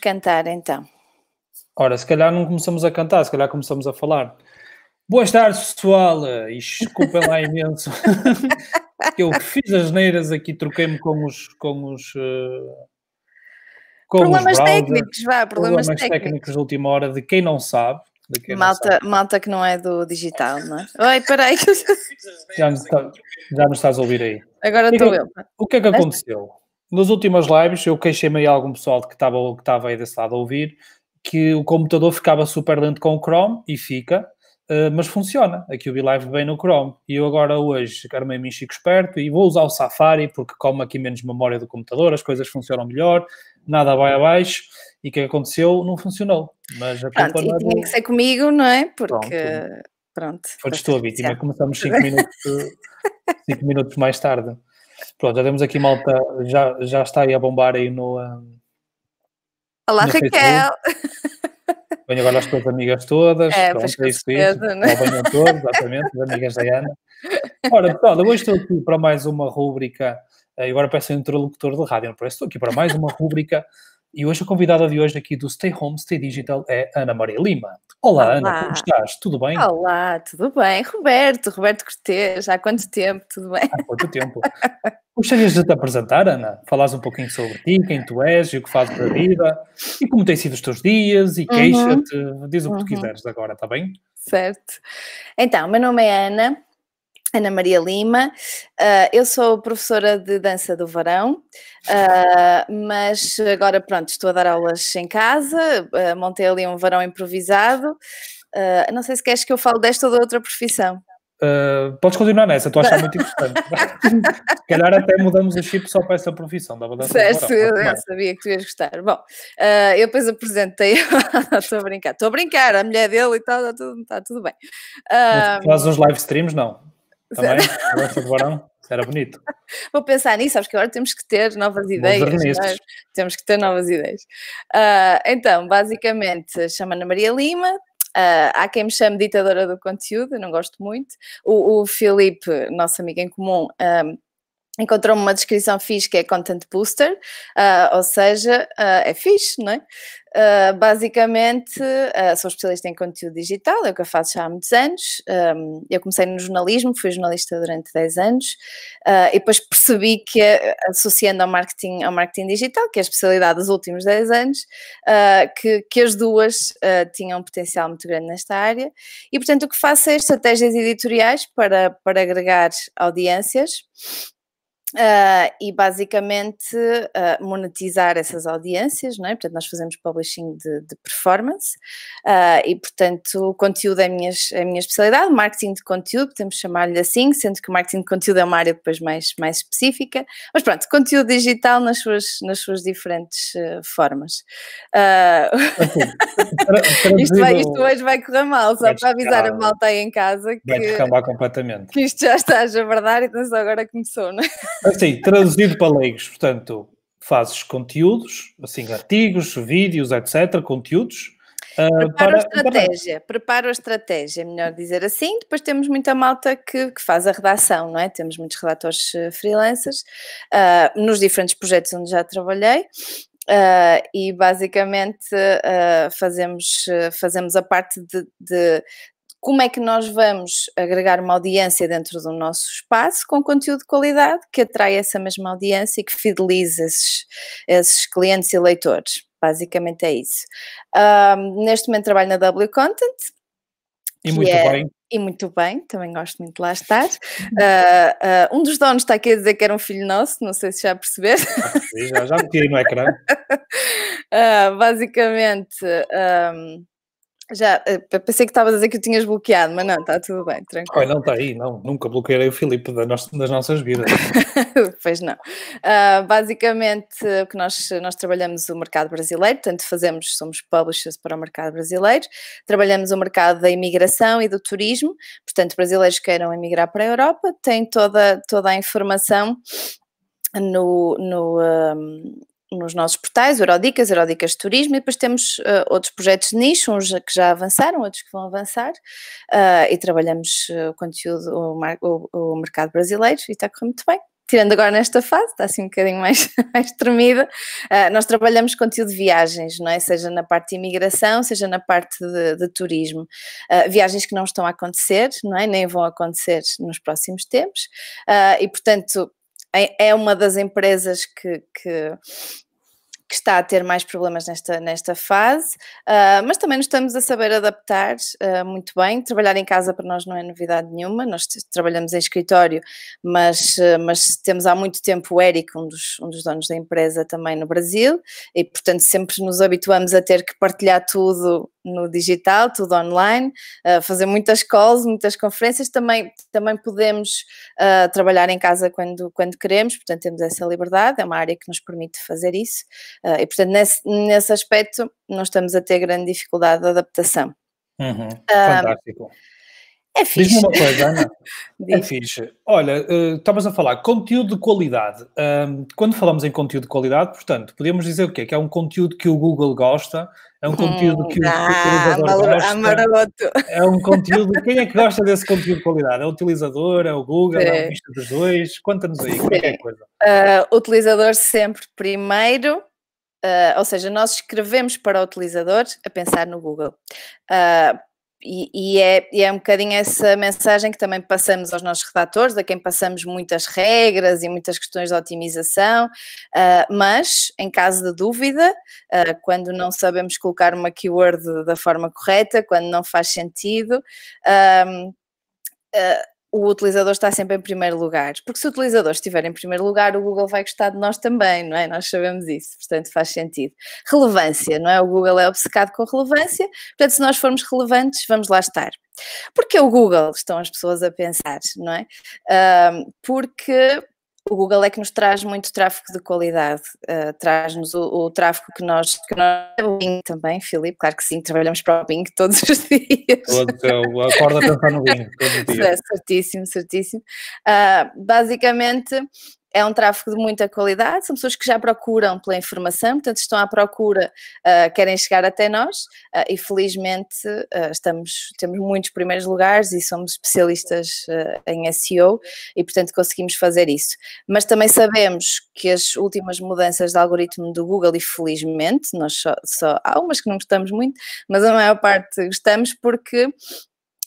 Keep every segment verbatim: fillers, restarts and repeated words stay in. cantar então. Ora, se calhar não começamos a cantar, se calhar começamos a falar. Boas tardes, pessoal, e desculpem lá imenso, eu fiz as neiras aqui, troquei-me com os... Com os uh... Com problemas técnicos, vá, problemas, problemas técnicos. técnicos de última hora, de quem não sabe. De quem malta, não sabe. Malta que não é do digital, não é? Oi, peraí. Já nos está, já nos estás a ouvir aí. Agora estou eu. O que é que aconteceu? Nas últimas lives, eu queixei-me aí a algum pessoal que estava, que estava aí desse lado a ouvir, que o computador ficava super lento com o Chrome, e fica, mas funciona. Aqui o BeLive bem no Chrome. E eu agora hoje armei-me em Chico Esperto e vou usar o Safari, porque como aqui menos memória do computador, as coisas funcionam melhor. Nada vai abaixo, e o que aconteceu não funcionou. Mas a pronto, e tinha que ser comigo, não é? Porque, pronto. Foste tu a vítima, começamos cinco minutos, minutos mais tarde. Pronto, já temos aqui malta, já, já está aí a bombar aí no... Um, Olá, no Raquel! Venho agora às tuas amigas todas. É, pronto, é isso, certeza, isso. Né? Venham todos, exatamente, as amigas da Ana. Ora, pessoal, hoje estou aqui para mais uma rúbrica. Eu agora peço um interlocutor de rádio, não parece? Estou aqui para mais uma rúbrica e hoje a convidada de hoje aqui do Stay Home, Stay Digital é Ana Maria Lima. Olá, Olá, Ana, como estás? Tudo bem? Olá, tudo bem. Roberto, Roberto Cortez, há quanto tempo? Tudo bem? Há quanto tempo? Gostarias de te apresentar, Ana? Falares um pouquinho sobre ti, quem tu és e o que fazes da vida e como têm sido os teus dias e queixa-te, uhum. Diz o que tu quiseres agora, está bem? Certo. Então, meu nome é Ana. Ana Maria Lima, uh, eu sou professora de dança do verão, uh, mas agora pronto, estou a dar aulas em casa, uh, montei ali um verão improvisado, uh, não sei se queres que eu fale desta ou de outra profissão. Uh, podes continuar nessa, estou a achar muito importante. Se calhar até mudamos o chip só para essa profissão. Certo, eu sabia que tu ias gostar. Bom, uh, eu depois apresentei, estou a brincar, estou a brincar, a mulher dele e tal, está tudo, está tudo bem. Uh, Fazes uns live streams, não? Também, gosta de varão, era bonito. Vou pensar nisso, sabes que agora temos que ter novas ideias, nós, temos que ter novas ideias. Uh, então, basicamente, chamo-me Ana Maria Lima, uh, há quem me chame ditadora do conteúdo, eu não gosto muito. O, o Filipe, nosso amigo em comum, um, encontrou-me uma descrição fixe que é Content Booster, uh, ou seja, uh, é fixe, não é? Uh, basicamente, uh, sou especialista em conteúdo digital, é o que eu faço já há muitos anos. Um, eu comecei no jornalismo, fui jornalista durante dez anos, uh, e depois percebi que, associando ao marketing, ao marketing digital, que é a especialidade dos últimos dez anos, uh, que, que as duas uh, tinham um potencial muito grande nesta área. E, portanto, o que faço é estratégias editoriais para, para agregar audiências, Uh, e basicamente uh, monetizar essas audiências, não é? Portanto, nós fazemos publishing de, de performance uh, e, portanto, o conteúdo é a minha, é a minha especialidade, marketing de conteúdo, podemos chamar-lhe assim, sendo que o marketing de conteúdo é uma área depois mais, mais específica, mas pronto, conteúdo digital nas suas, nas suas diferentes uh, formas. Uh... Okay. isto, vai, isto hoje vai correr mal, só vai para avisar a malta aí em casa que, vai descambar completamente. Que isto já está a verdade, então só agora começou, não é? Assim, traduzido para leigos, portanto, fazes conteúdos, assim, artigos, vídeos, etcétera, conteúdos. Uh, preparo para, a estratégia, para... preparo a estratégia, melhor dizer assim. Depois temos muita malta que, que faz a redação, não é? Temos muitos redatores freelancers, uh, nos diferentes projetos onde já trabalhei. Uh, e basicamente uh, fazemos, uh, fazemos a parte de... de como é que nós vamos agregar uma audiência dentro do nosso espaço com conteúdo de qualidade que atrai essa mesma audiência e que fideliza esses, esses clientes e leitores. Basicamente é isso. Um, neste momento trabalho na W Content. E muito é, bem. E muito bem, também gosto muito de lá estar. Uh, uh, um dos donos está aqui a dizer que era um filho nosso, não sei se já perceberam. Já, já meti aí no ecrã. Uh, basicamente... Um, Já, pensei que estavas a dizer que o tinhas bloqueado, mas não, está tudo bem, tranquilo. Ai, não está aí, não, nunca bloqueei o Filipe das nossas vidas. Pois não. Uh, basicamente, o que nós, nós trabalhamos o mercado brasileiro, portanto fazemos, somos publishers para o mercado brasileiro, trabalhamos o mercado da imigração e do turismo, portanto brasileiros que queiram emigrar para a Europa, têm toda, toda a informação no... no um, nos nossos portais, Eurodicas, Eurodicas de Turismo, e depois temos uh, outros projetos de nicho, uns que já avançaram, outros que vão avançar, uh, e trabalhamos uh, o conteúdo, o, o, o mercado brasileiro, e está a correr muito bem. tirando agora nesta fase, está assim um bocadinho mais, mais tremida, uh, nós trabalhamos conteúdo de viagens, não é? Seja na parte de imigração, seja na parte de, de turismo. Uh, viagens que não estão a acontecer, não é? Nem vão acontecer nos próximos tempos, uh, e portanto é uma das empresas que... que que está a ter mais problemas nesta, nesta fase, uh, mas também nos estamos a saber adaptar uh, muito bem. Trabalhar em casa para nós não é novidade nenhuma, nós trabalhamos em escritório, mas, uh, mas temos há muito tempo o Eric, um dos, um dos donos da empresa também no Brasil, e portanto sempre nos habituamos a ter que partilhar tudo no digital, tudo online, uh, fazer muitas calls, muitas conferências, também, também podemos uh, trabalhar em casa quando, quando queremos, portanto temos essa liberdade, é uma área que nos permite fazer isso. Uh, e, portanto, nesse, nesse aspecto, nós estamos a ter grande dificuldade de adaptação. Uhum, uh, fantástico. É fixe. Diz-me uma coisa, Ana. É fixe. Olha, uh, estavas a falar, conteúdo de qualidade. Uh, quando falamos em conteúdo de qualidade, portanto, podíamos dizer o quê? Que é um conteúdo que o Google gosta, é um conteúdo que o utilizador gosta, é um conteúdo... Quem é que gosta desse conteúdo de qualidade? É o utilizador, é o Google, é a lista dos dois? Conta-nos aí, qualquer coisa. Uh, utilizador sempre primeiro. Uh, ou seja, nós escrevemos para o utilizador a pensar no Google. Uh, e, e, é, e é um bocadinho essa mensagem que também passamos aos nossos redatores, a quem passamos muitas regras e muitas questões de otimização, uh, mas em caso de dúvida, uh, quando não sabemos colocar uma keyword da forma correta, quando não faz sentido... Um, uh, o utilizador está sempre em primeiro lugar, porque se o utilizador estiver em primeiro lugar, o Google vai gostar de nós também, não é? Nós sabemos isso, portanto faz sentido. Relevância, não é? O Google é obcecado com relevância, portanto se nós formos relevantes, vamos lá estar. Porque o Google, estão as pessoas a pensar, não é? Um, porque... O Google é que nos traz muito tráfego de qualidade, uh, traz-nos o, o tráfego que nós... Que nós o Bing também, Filipe, claro que sim, trabalhamos para o Bing todos os dias. Eu acordo a pensar no Bing todos os dias. É, certíssimo, certíssimo. Uh, basicamente... É um tráfego de muita qualidade, são pessoas que já procuram pela informação, portanto estão à procura, uh, querem chegar até nós uh, e felizmente uh, estamos, temos muitos primeiros lugares e somos especialistas uh, em S E O e portanto conseguimos fazer isso. Mas também sabemos que as últimas mudanças de algoritmo do Google, e felizmente, nós só, só há umas que não gostamos muito, mas a maior parte gostamos porque...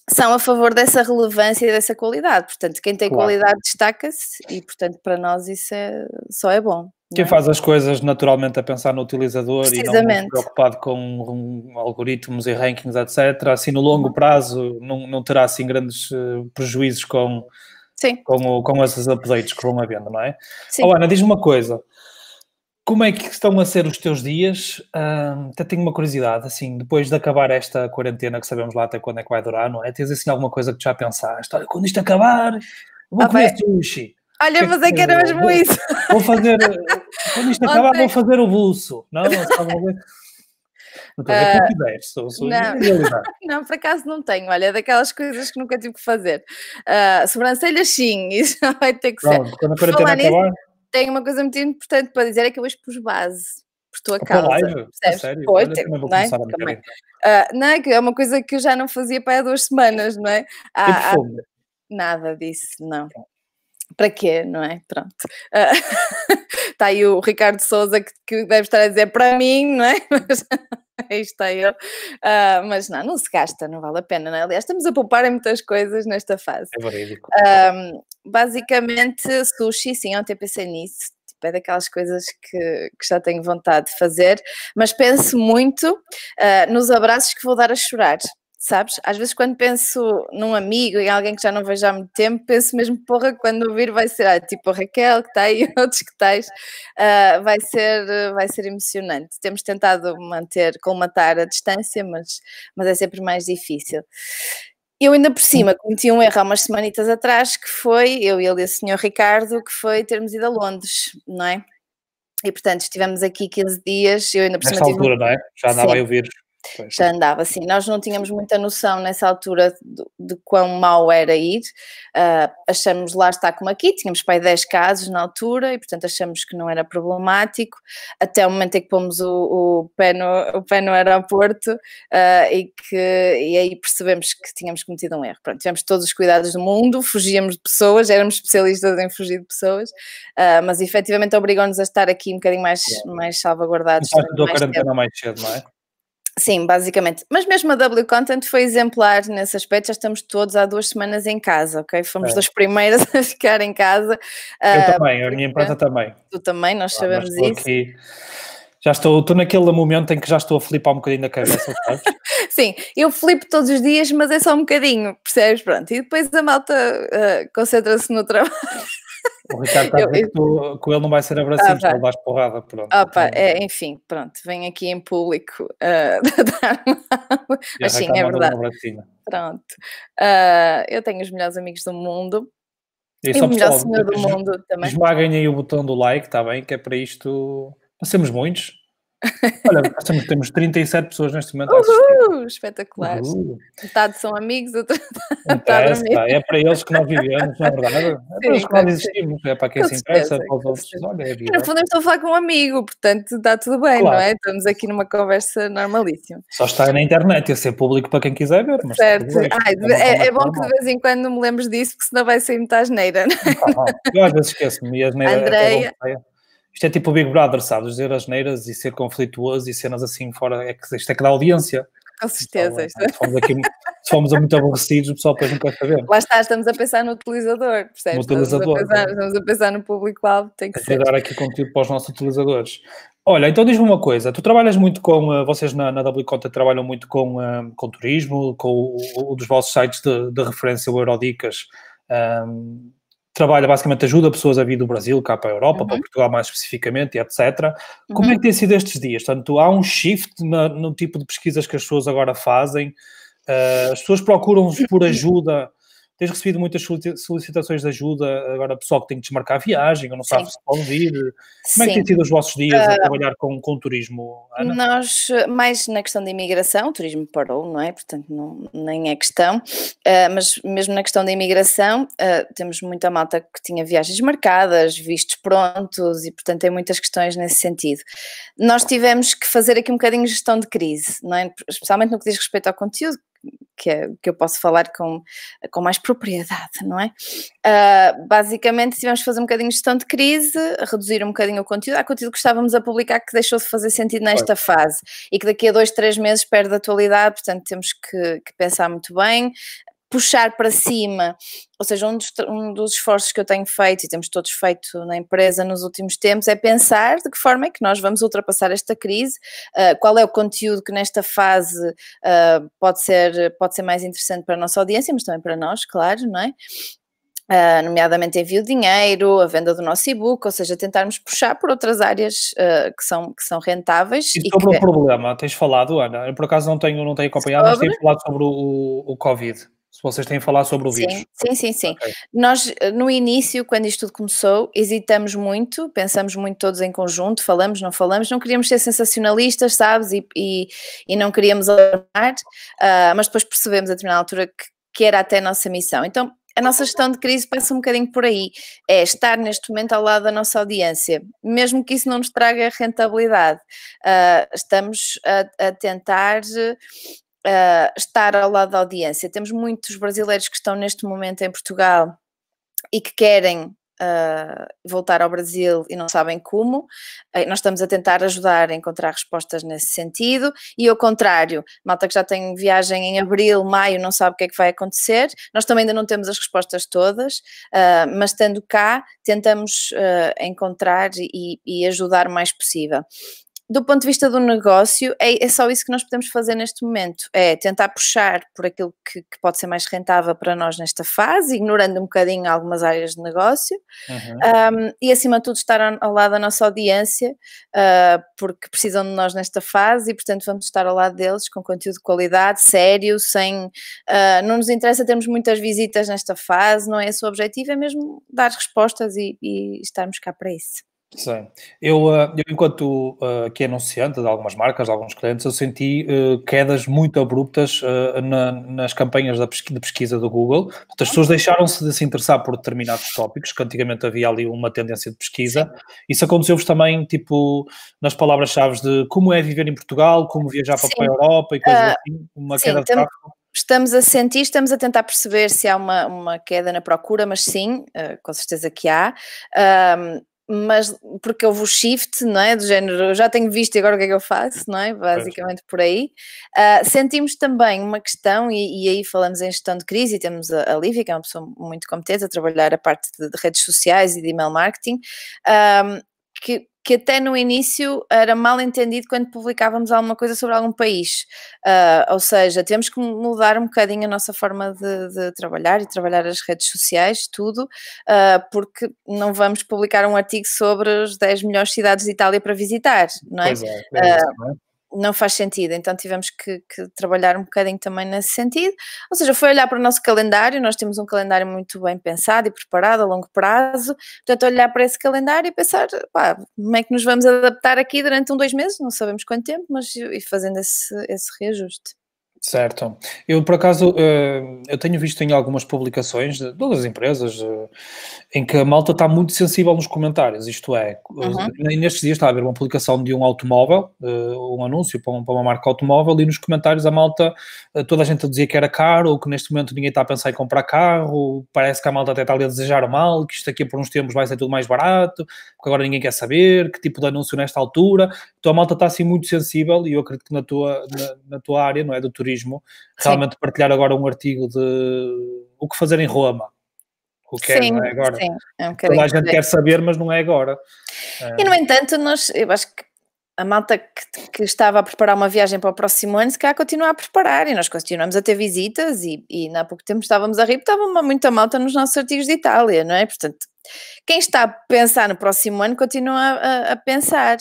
são a favor dessa relevância e dessa qualidade. Portanto, quem tem claro. Qualidade destaca-se e, portanto, para nós isso é, só é bom. Quem é? Faz as coisas naturalmente a pensar no utilizador e não preocupado com algoritmos e rankings, etcétera. Assim, no longo prazo, não, não terá, assim, grandes uh, prejuízos com, Sim. com, o, com esses updates que vão havendo, não é? Sim. Oh, Ana, diz-me uma coisa. Como é que estão a ser os teus dias? Uh, até tenho uma curiosidade, assim, depois de acabar esta quarentena, que sabemos lá até quando é que vai durar, não é? Tens, assim, alguma coisa que já pensaste? Olha, quando isto acabar, vou ah, comer sushi. Olha, mas é que era mesmo isso. Vou fazer, quando isto acabar, vou fazer o buço. Não, não Não, uh, quiseres, sou, sou não. Não, por acaso não tenho, olha, é daquelas coisas que nunca tive que fazer. Uh, sobrancelhas sim, isso vai ter que Pronto, ser. Quando a quarentena Falar acabar... Nisso, tenho uma coisa muito importante para dizer, é que eu hoje pus base por tua causa. Sério? Pô, olha, tenho, não, é? Uh, não, é uma coisa que eu já não fazia para há duas semanas, não é? Há, há... Nada disso, não. Para quê, não é? Pronto. Uh, está aí o Ricardo Sousa que, que deve estar a dizer para mim, não é? Mas... Aí está eu, uh, mas não, não se gasta, não vale a pena, não é? Aliás, estamos a poupar em muitas coisas nesta fase. É verídico. Um, basicamente, sushi, sim, ontem pensei nisso, tipo, é daquelas coisas que, que já tenho vontade de fazer, mas penso muito uh, nos abraços que vou dar a chorar. Sabes? Às vezes quando penso num amigo e alguém que já não vejo há muito tempo, penso mesmo, porra, quando ouvir vai ser, ah, tipo a Raquel que está aí, outros que tais, uh, vai ser, vai ser emocionante. Temos tentado manter, colmatar a distância, mas, mas é sempre mais difícil. Eu ainda por cima cometi um erro há umas semanitas atrás, que foi, eu e ele e o senhor Ricardo, que foi termos ido a Londres, não é? E portanto estivemos aqui quinze dias, eu ainda por cima... Nesta altura, não é? Já andava aí o vírus. Pois. Já andava assim. Nós não tínhamos muita noção nessa altura de, de quão mau era ir. Uh, achamos, lá está como aqui, tínhamos para aí dez casos na altura e, portanto, achamos que não era problemático. Até o momento em que pomos o, o, pé, no, o pé no aeroporto uh, e, que, e aí percebemos que tínhamos cometido um erro. Pronto, tivemos todos os cuidados do mundo, fugíamos de pessoas, éramos especialistas em fugir de pessoas, uh, mas efetivamente obrigou-nos a estar aqui um bocadinho mais, mais salvaguardados. Começaste a quarentena mais cedo, não é? Sim, basicamente. Mas mesmo a W Content foi exemplar nesse aspecto. Já estamos todos há duas semanas em casa, ok? Fomos é. das primeiras a ficar em casa. Eu uh, também, porque... a minha empresa também. Tu também, nós ah, sabemos isso. Aqui. Já estou, estou naquele momento em que já estou a flipar um bocadinho da cabeça, sabes? Sim, eu flipo todos os dias, mas é só um bocadinho, percebes? Pronto, e depois a malta uh, concentra-se no trabalho. O Ricardo está a dizer que tu, com ele não vai ser abracinho, ah, ele dás porrada, pronto. Opa, é, enfim, pronto, venho aqui em público uh, dar mal, mas sim, é verdade. Pronto, uh, eu tenho os melhores amigos do mundo e, e só o melhor pessoal, senhor do mundo esmaguem também. Esmaguem aí o botão do like, está bem, que é para isto... Nós temos muitos. Olha, nós temos trinta e sete pessoas neste momento. Uhul, espetaculares. Uhul. Metade são amigos, outra metade amigos. É para eles que nós vivemos, na verdade. É para eles que nós existimos, é para quem se interessa, para os outros. Olha, é vida. No fundo, eu estou a falar com um amigo, portanto está tudo bem, claro. Não é? Estamos aqui numa conversa normalíssima. Só está na internet, eu ser público para quem quiser ver. Mas certo. Ai, é, é bom que de vez em quando não me lembres disso, porque senão vai sair muita asneira. Não é? Eu às vezes esqueço-me e a asneira Andréia... é Isto é tipo o Big Brother, sabes? Dizer as neiras e ser conflituoso e cenas assim fora. É que, isto é que dá audiência. Com certeza. Então, se, fomos aqui, se fomos muito aborrecidos, o pessoal depois não quer saber. Lá está, estamos a pensar no utilizador, percebes? No utilizador. Estamos a pensar, estamos a pensar no público-alvo, tem que ser. Dar aqui conteúdo para os nossos utilizadores. Olha, então diz-me uma coisa. Tu trabalhas muito com... Vocês na, na W Content trabalham muito com, com turismo, com o, um dos vossos sites de, de referência, o Eurodicas. Um, Trabalha, basicamente, ajuda pessoas a vir do Brasil cá para a Europa, uhum. para Portugal mais especificamente, etcétera. Como uhum. é que tem sido estes dias? Portanto, há um shift no, no tipo de pesquisas que as pessoas agora fazem. Uh, as pessoas procuram-vos por ajuda. Tens recebido muitas solicitações de ajuda. Agora, pessoal que tem que desmarcar a viagem, ou não sabe se pode vir. Como Sim. é que tem sido os vossos dias uh, a trabalhar com, com o turismo, Ana? Nós, mais na questão da imigração, o turismo parou, não é? Portanto, não, nem é questão. Uh, mas mesmo na questão da imigração, uh, temos muita malta que tinha viagens marcadas, vistos prontos e, portanto, tem muitas questões nesse sentido. Nós tivemos que fazer aqui um bocadinho gestão de crise, não é? Especialmente no que diz respeito ao conteúdo, Que, é, que eu posso falar com, com mais propriedade, não é? Uh, basicamente, tivemos que fazer um bocadinho de gestão de crise, reduzir um bocadinho o conteúdo. Há conteúdo que estávamos a publicar que deixou de fazer sentido nesta fase e que daqui a dois, três meses perde a atualidade, portanto temos que, que pensar muito bem, puxar para cima, ou seja, um dos, um dos esforços que eu tenho feito e temos todos feito na empresa nos últimos tempos é pensar de que forma é que nós vamos ultrapassar esta crise, uh, qual é o conteúdo que nesta fase uh, pode ser, pode ser mais interessante para a nossa audiência, mas também para nós, claro, não é? Uh, nomeadamente envio de dinheiro, a venda do nosso e-book, ou seja, tentarmos puxar por outras áreas uh, que, são, que são rentáveis. E sobre e que... o problema, tens falado, Ana? Eu por acaso não tenho, não tenho acompanhado, sobre... mas tens falado sobre o, o Covid. Se vocês têm a falar sobre o vírus. Sim, sim, sim. sim. Okay. Nós, no início, quando isto tudo começou, hesitamos muito, pensamos muito todos em conjunto, falamos, não falamos, não queríamos ser sensacionalistas, sabes, e, e, e não queríamos alarmar, uh, mas depois percebemos a determinada altura que, que era até a nossa missão. Então, a nossa gestão de crise passa um bocadinho por aí, é estar neste momento ao lado da nossa audiência, mesmo que isso não nos traga rentabilidade. Uh, estamos a, a tentar... Uh, estar ao lado da audiência. Temos muitos brasileiros que estão neste momento em Portugal e que querem uh, voltar ao Brasil e não sabem como. Uh, nós estamos a tentar ajudar a encontrar respostas nesse sentido e ao contrário, malta que já tem viagem em abril, maio, não sabe o que é que vai acontecer. Nós também ainda não temos as respostas todas, uh, mas estando cá tentamos uh, encontrar e, e ajudar o mais possível. Do ponto de vista do negócio, é, é só isso que nós podemos fazer neste momento, é tentar puxar por aquilo que, que pode ser mais rentável para nós nesta fase, ignorando um bocadinho algumas áreas de negócio, uhum. um, e acima de tudo estar ao, ao lado da nossa audiência, uh, porque precisam de nós nesta fase e portanto vamos estar ao lado deles com conteúdo de qualidade, sério, sem, uh, não nos interessa termos muitas visitas nesta fase, não é esse o objetivo, é mesmo dar respostas e, e estarmos cá para isso. Sim. Eu, eu enquanto uh, que anunciante de algumas marcas, de alguns clientes, eu senti uh, quedas muito abruptas uh, na, nas campanhas da pesquisa, de pesquisa do Google. As pessoas deixaram-se de se interessar por determinados tópicos, que antigamente havia ali uma tendência de pesquisa. Isso aconteceu-vos também, tipo, nas palavras-chave de como é viver em Portugal, como viajar para, para a Europa e coisas uh, assim, uma sim, queda de rápido. Estamos a sentir, estamos a tentar perceber se há uma, uma queda na procura, mas sim, uh, com certeza que há. Um, mas porque houve o shift, não é, do género, eu já tenho visto e agora o que é que eu faço, não é, basicamente por aí. Uh, sentimos também uma questão, e, e aí falamos em gestão de crise, e temos a, a Lívia, que é uma pessoa muito competente a trabalhar a parte de, de redes sociais e de email marketing, um, que, que até no início era mal entendido quando publicávamos alguma coisa sobre algum país, uh, ou seja, tivemos que mudar um bocadinho a nossa forma de, de trabalhar e trabalhar as redes sociais, tudo, uh, porque não vamos publicar um artigo sobre as dez melhores cidades de Itália para visitar, não é? Pois é, é isso, não é? Não faz sentido, então tivemos que, que trabalhar um bocadinho também nesse sentido, ou seja, foi olhar para o nosso calendário, nós temos um calendário muito bem pensado e preparado a longo prazo, portanto olhar para esse calendário e pensar, pá, como é que nos vamos adaptar aqui durante um, dois meses, não sabemos quanto tempo, mas e fazendo esse, esse reajuste. Certo. Eu, por acaso, eu tenho visto em algumas publicações de todas as empresas em que a malta está muito sensível nos comentários, isto é, uhum. nestes dias está a haver uma publicação de um automóvel, um anúncio para uma marca automóvel, e nos comentários a malta, toda a gente dizia que era caro, ou que neste momento ninguém está a pensar em comprar carro, parece que a malta até está ali a desejar mal, que isto aqui por uns tempos vai ser tudo mais barato, porque agora ninguém quer saber, que tipo de anúncio nesta altura, então a malta está assim muito sensível, e eu acredito que na tua, na, na tua área, não é, do turismo, realmente sim. Partilhar agora um artigo de o que fazer em Roma, o que sim, é, não é agora, sim, é um toda a gente quer saber, mas não é agora. E no entanto, nós, eu acho que a malta que, que estava a preparar uma viagem para o próximo ano, se calhar continua a preparar, e nós continuamos a ter visitas, e, e há pouco tempo estávamos a rir, porque estava muita malta nos nossos artigos de Itália, não é? Portanto, quem está a pensar no próximo ano continua a, a pensar,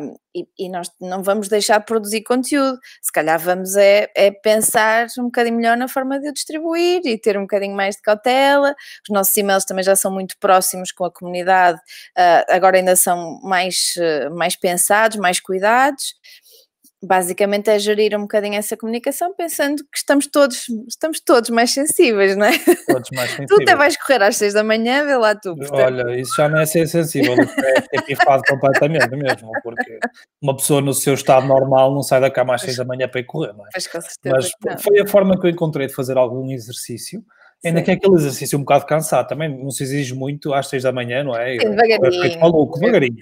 um, e, e nós não vamos deixar de produzir conteúdo, se calhar vamos é, é pensar um bocadinho melhor na forma de o distribuir e ter um bocadinho mais de cautela. Os nossos e-mails também já são muito próximos com a comunidade, uh, agora ainda são mais, uh, mais pensados, mais cuidados. Basicamente é gerir um bocadinho essa comunicação, pensando que estamos todos, estamos todos mais sensíveis, não é? Todos mais sensíveis. Tu até vais correr às seis da manhã, vê lá tu. Portanto. Olha, isso já não é ser sensível, é ter pifado completamente mesmo, porque uma pessoa no seu estado normal não sai da cama às seis da manhã para ir correr, não é? Mas, com certeza, mas foi a forma que eu encontrei de fazer algum exercício. Ainda sim. Que é aquele exercício um bocado cansado, também não se exige muito às seis da manhã, não é? Sim, devagarinho. Eu fiquei maluco, devagarinho.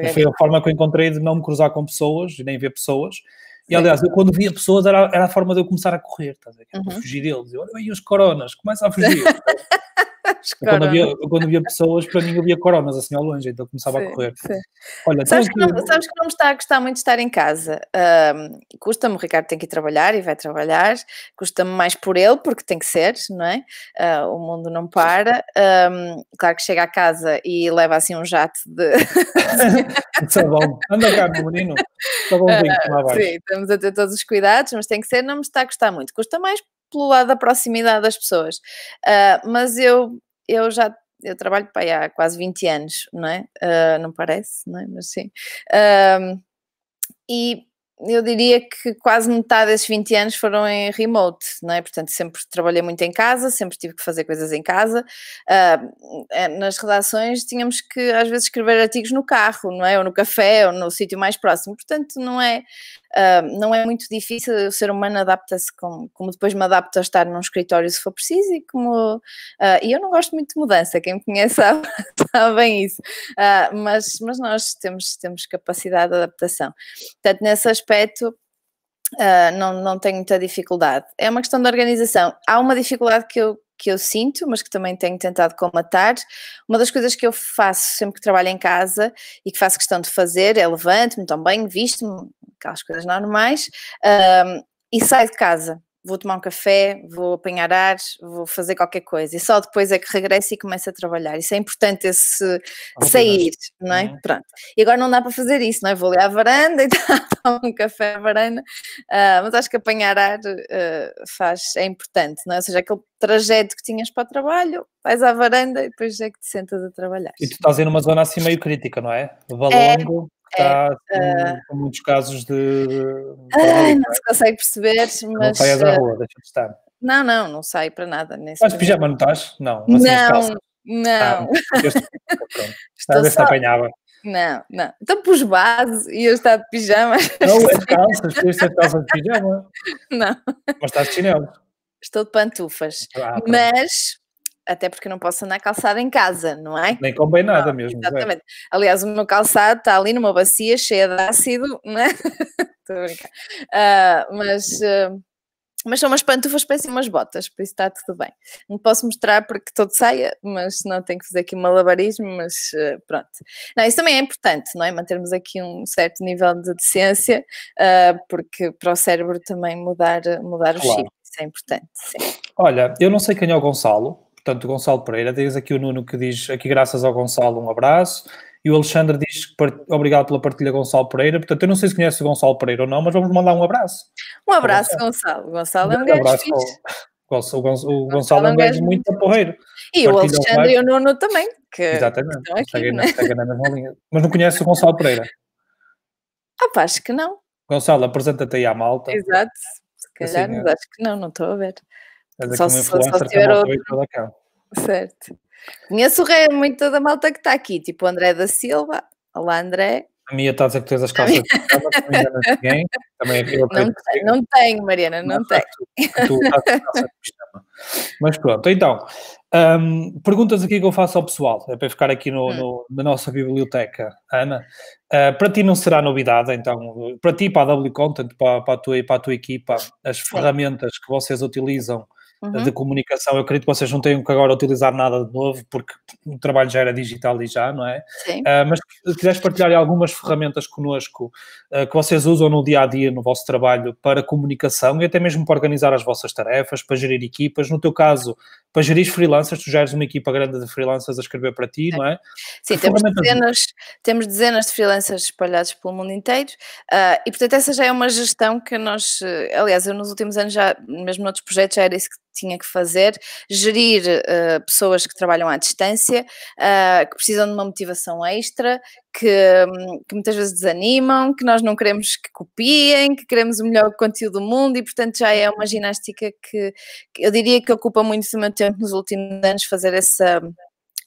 E foi a forma que eu encontrei de não me cruzar com pessoas, nem ver pessoas. E, aliás, eu quando via pessoas era, era a forma de eu começar a correr, estás a ver? Uhum. Fugir deles. Eu, olha aí os coronas, começa a fugir. Quando havia, quando havia pessoas, para mim havia coronas assim ao longe, então começava sim, a correr. Olha, sabes, que não, sabes que não me está a gostar muito de estar em casa, um, custa-me, o Ricardo tem que ir trabalhar e vai trabalhar, custa-me mais por ele, porque tem que ser, não é? Uh, o mundo não para, um, claro que chega a casa e leva assim um jato de... Sabão, anda cá meu menino, sabãozinho, lá vai. Sim, estamos a ter todos os cuidados, mas tem que ser, não me está a gostar muito, custa mais pelo lado da proximidade das pessoas, uh, mas eu, eu já eu trabalho pai, há quase vinte anos, não é? Uh, não parece, não é? Mas sim. Uh, e eu diria que quase metade desses vinte anos foram em remote, não é? Portanto, sempre trabalhei muito em casa, sempre tive que fazer coisas em casa. Uh, nas redações tínhamos que, às vezes, escrever artigos no carro, não é? Ou no café, ou no sítio mais próximo. Portanto, não é, uh, não é muito difícil, o ser humano adapta-se, como, como depois me adapto a estar num escritório se for preciso, e como... Uh, e eu não gosto muito de mudança, quem me conhece sabe, sabe bem isso. Uh, mas, mas nós temos, temos capacidade de adaptação. Portanto, nessas aspecto, uh, não, não tenho muita dificuldade. É uma questão de organização. Há uma dificuldade que eu, que eu sinto, mas que também tenho tentado colmatar. Uma das coisas que eu faço sempre que trabalho em casa e que faço questão de fazer é levanto-me, tomo banho, visto-me, aquelas coisas normais, uh, e saio de casa. vou tomar um café, vou apanhar ar, vou fazer qualquer coisa. E só depois é que regresso e começo a trabalhar. Isso é importante, esse sair, não é? Pronto. E agora não dá para fazer isso, não é? Vou ali à varanda e tomo um café à varanda. Uh, mas acho que apanhar ar uh, faz, é importante, não é? Ou seja, aquele trajeto que tinhas para o trabalho, vais à varanda e depois é que te sentas a trabalhar. E tu estás aí numa zona assim meio crítica, não é? Valongo... É. Está é, uh, com muitos casos de... Ai, não se consegue perceber, mas... Não saias à rua, deixa de estar. Não, não, não saio para nada. Mas pijama não estás? Não. Não, não. Não. Ah, este... Estou só... apanhava. Não, não. Então pus base e eu estava de pijama. Não, as calças, tu estás de calça de pijama. Não. Mas estás de chinelo. Estou de pantufas. Ah, mas... Até porque não posso andar calçada em casa, não é? Nem convém nada, não, mesmo. Exatamente. É. Aliás, o meu calçado está ali numa bacia cheia de ácido, não é? Estou a brincar. Uh, mas, uh, mas são umas pantufas, parecem umas botas, por isso está tudo bem. Não posso mostrar porque todo saia, mas não tenho que fazer aqui um malabarismo, mas uh, pronto. Não, isso também é importante, não é? Mantermos aqui um certo nível de decência, uh, porque para o cérebro também mudar, mudar claro. O chip, isso é importante, sim. Olha, eu não sei quem é o Gonçalo. Portanto, o Gonçalo Pereira, diz aqui o Nuno que diz aqui graças ao Gonçalo, um abraço. E o Alexandre diz obrigado pela partilha, Gonçalo Pereira. Portanto, eu não sei se conhece o Gonçalo Pereira ou não, mas vamos mandar um abraço. Um abraço, Gonçalo. Gonçalo é um gajo fixe. O Gonçalo, Gonçalo é um gajo muito porreiro. E partilha o Alexandre e o Nuno também. Que exatamente. Que aqui, segue, né? Segue na mesma linha. Mas não conhece o Gonçalo Pereira? Ah, acho que não. Gonçalo, apresenta-te aí à malta. Exato. Se calhar, assim, mas é. Acho que não, não estou a ver. Só se, só se tiver outro. Certo. Conheço muito da malta que está aqui, tipo o André da Silva. Olá, André. A minha está a dizer que tens as calças de pijama, que não engana ninguém. Também é não, tenho, não tenho, Mariana, não, não tenho. Tu, tu estás de calças de pijama. Mas pronto, então, um, perguntas aqui que eu faço ao pessoal, é para ficar aqui no, hum. no, na nossa biblioteca, Ana. Uh, para ti não será novidade, então, para ti, para a W Content, para, para, a, tua, para a tua equipa, as Sim. ferramentas que vocês utilizam Uhum. de comunicação, eu acredito que vocês não tenham que agora utilizar nada de novo, porque o trabalho já era digital e já, não é? Sim. Uh, mas se quiseres partilhar algumas ferramentas connosco uh, que vocês usam no dia-a-dia, no vosso trabalho, para comunicação e até mesmo para organizar as vossas tarefas, para gerir equipas, no teu caso, para gerir freelancers, tu já eres uma equipa grande de freelancers a escrever para ti, Sim. não é? Sim, temos dezenas, temos dezenas de freelancers espalhados pelo mundo inteiro uh, e, portanto, essa já é uma gestão que nós, aliás, eu nos últimos anos já, mesmo noutros projetos, já era isso que tinha que fazer, gerir uh, pessoas que trabalham à distância, uh, que precisam de uma motivação extra, que, que muitas vezes desanimam, que nós não queremos que copiem, que queremos o melhor conteúdo do mundo e, portanto, já é uma ginástica que, que eu diria que ocupa muito do meu tempo nos últimos anos, fazer essa...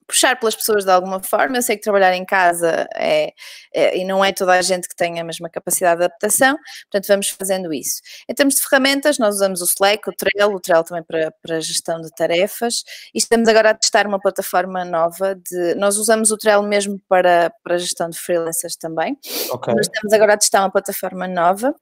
puxar pelas pessoas de alguma forma. Eu sei que trabalhar em casa é, é, e não é toda a gente que tem a mesma capacidade de adaptação, portanto vamos fazendo isso. Em termos de ferramentas, nós usamos o Slack, o Trello, o Trello também para, para gestão de tarefas, e estamos agora a testar uma plataforma nova, de, nós usamos o Trello mesmo para, para gestão de freelancers também, okay. Mas estamos agora a testar uma plataforma nova,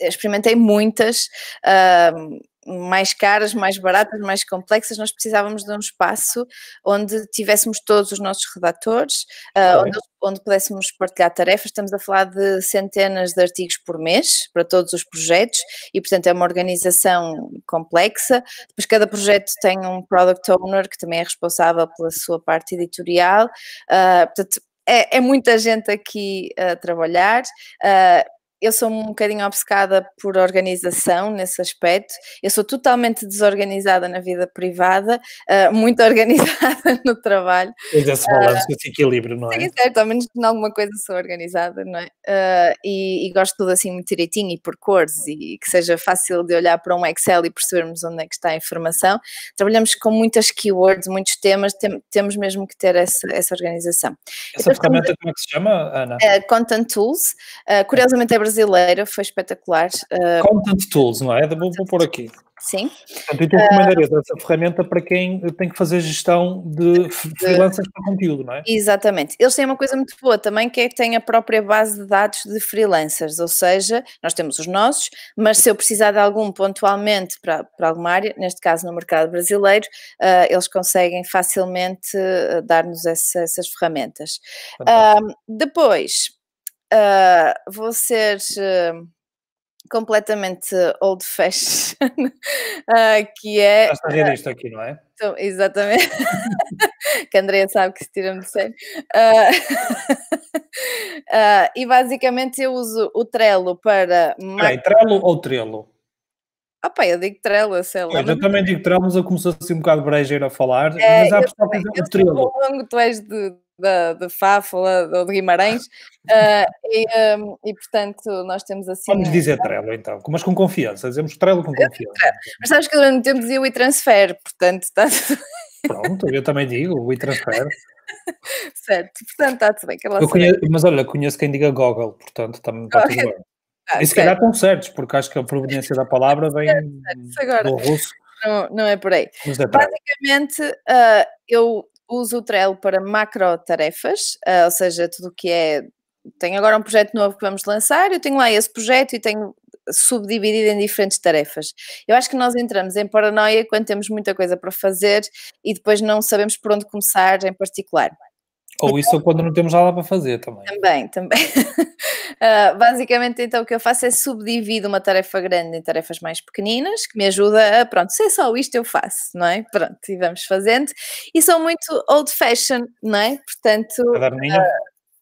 experimentei muitas, uh, mais caras, mais baratas, mais complexas. Nós precisávamos de um espaço onde tivéssemos todos os nossos redatores, uh, onde, onde pudéssemos partilhar tarefas. Estamos a falar de centenas de artigos por mês, para todos os projetos, e portanto é uma organização complexa. Depois cada projeto tem um product owner, que também é responsável pela sua parte editorial, uh, portanto é, é muita gente aqui a trabalhar, uh, eu sou um bocadinho obcecada por organização nesse aspecto. Eu sou totalmente desorganizada na vida privada, uh, muito organizada no trabalho. Pois é, se falamos uh, esse equilíbrio, não é? Sim, certo, ao menos em alguma coisa sou organizada, não é? Uh, e, e gosto tudo assim muito direitinho e por cores, e, e que seja fácil de olhar para um Excel e percebermos onde é que está a informação. Trabalhamos com muitas keywords, muitos temas, tem, temos mesmo que ter essa, essa organização. Essa ferramenta, como é que se chama, Ana? Uh, Content Tools, uh, curiosamente é brasileira, foi espetacular. Content uh, Tools, não é? Vou, vou pôr aqui. Sim. Portanto, eu te recomendarias uh, essa ferramenta para quem tem que fazer gestão de freelancers para conteúdo, não é? Exatamente. Eles têm uma coisa muito boa também, que é que tem a própria base de dados de freelancers, ou seja, nós temos os nossos, mas se eu precisar de algum pontualmente para, para alguma área, neste caso no mercado brasileiro, uh, eles conseguem facilmente dar-nos essa, essas ferramentas. Uh, depois... Uh, vou ser uh, completamente old fashion, uh, que é... Estás a rir isto aqui, não é? Então, exatamente. Que a Andrea sabe que se tira-me de sério. Uh, uh, e basicamente eu uso o Trello para... Peraí, Trello ou Trello? Ah pá, eu digo Trello, sei lá. Pois, eu também digo Trello, mas eu comecei assim um bocado brejeiro a falar. É, mas há pessoal que diz Trello. Tu és de... Da, da Fáfula ou de Guimarães, uh, e, um, e portanto nós temos assim... Vamos dizer Trello então, mas com confiança, dizemos Trello com confiança. Mas sabes que durante o tempo dizia WeTransfer, portanto está tudo bem. Pronto, eu também digo WeTransfer. Certo, portanto está tudo bem. Que eu conheço, mas olha, conheço quem diga Google, portanto está, está tudo bem. Ah, e se certo. calhar estão certos, porque acho que a proveniência da palavra vem do russo. Não, não é por aí. Basicamente, uh, eu... uso o Trello para macro tarefas, uh, ou seja, tudo o que é... Tenho agora um projeto novo que vamos lançar, eu tenho lá esse projeto e tenho subdividido em diferentes tarefas. Eu acho que nós entramos em paranoia quando temos muita coisa para fazer e depois não sabemos por onde começar em particular. Ou então, isso ou quando não temos nada para fazer também. Também, também. uh, basicamente, então, o que eu faço é subdivido uma tarefa grande em tarefas mais pequeninas, que me ajuda a, pronto, se é só isto eu faço, não é? Pronto, e vamos fazendo. E são muito old fashion, não é? Portanto, uh,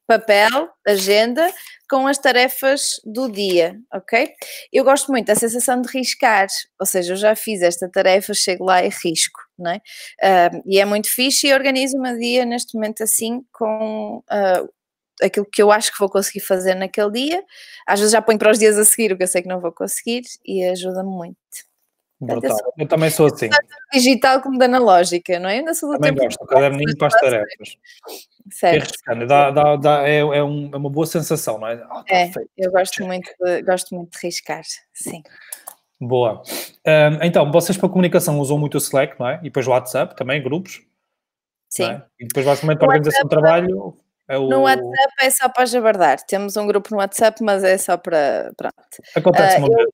papel, agenda, com as tarefas do dia, ok? Eu gosto muito da sensação de riscar, ou seja, eu já fiz esta tarefa, chego lá e risco. Não é? Uh, e é muito fixe e organizo uma dia neste momento assim com uh, aquilo que eu acho que vou conseguir fazer naquele dia. Às vezes já ponho para os dias a seguir o que eu sei que não vou conseguir e ajuda-me muito. Portanto, eu, sou, eu também sou assim. Tanto digital como da analógica, não é? Eu ainda sou do também tempo gosto, o caderninho para as tarefas. Certo. É, dá, dá, dá, é, é, um, é uma boa sensação, não é? Oh, tá é feito. Eu gosto muito, de, gosto muito de riscar, sim. Boa. Um, então, vocês para comunicação usam muito o Slack, não é? E depois o WhatsApp também, grupos? Sim. É? E depois basicamente para a organização do trabalho... É o... No WhatsApp é só para jabardar. Temos um grupo no WhatsApp, mas é só para... Pronto. Acontece uh, muito. Eu...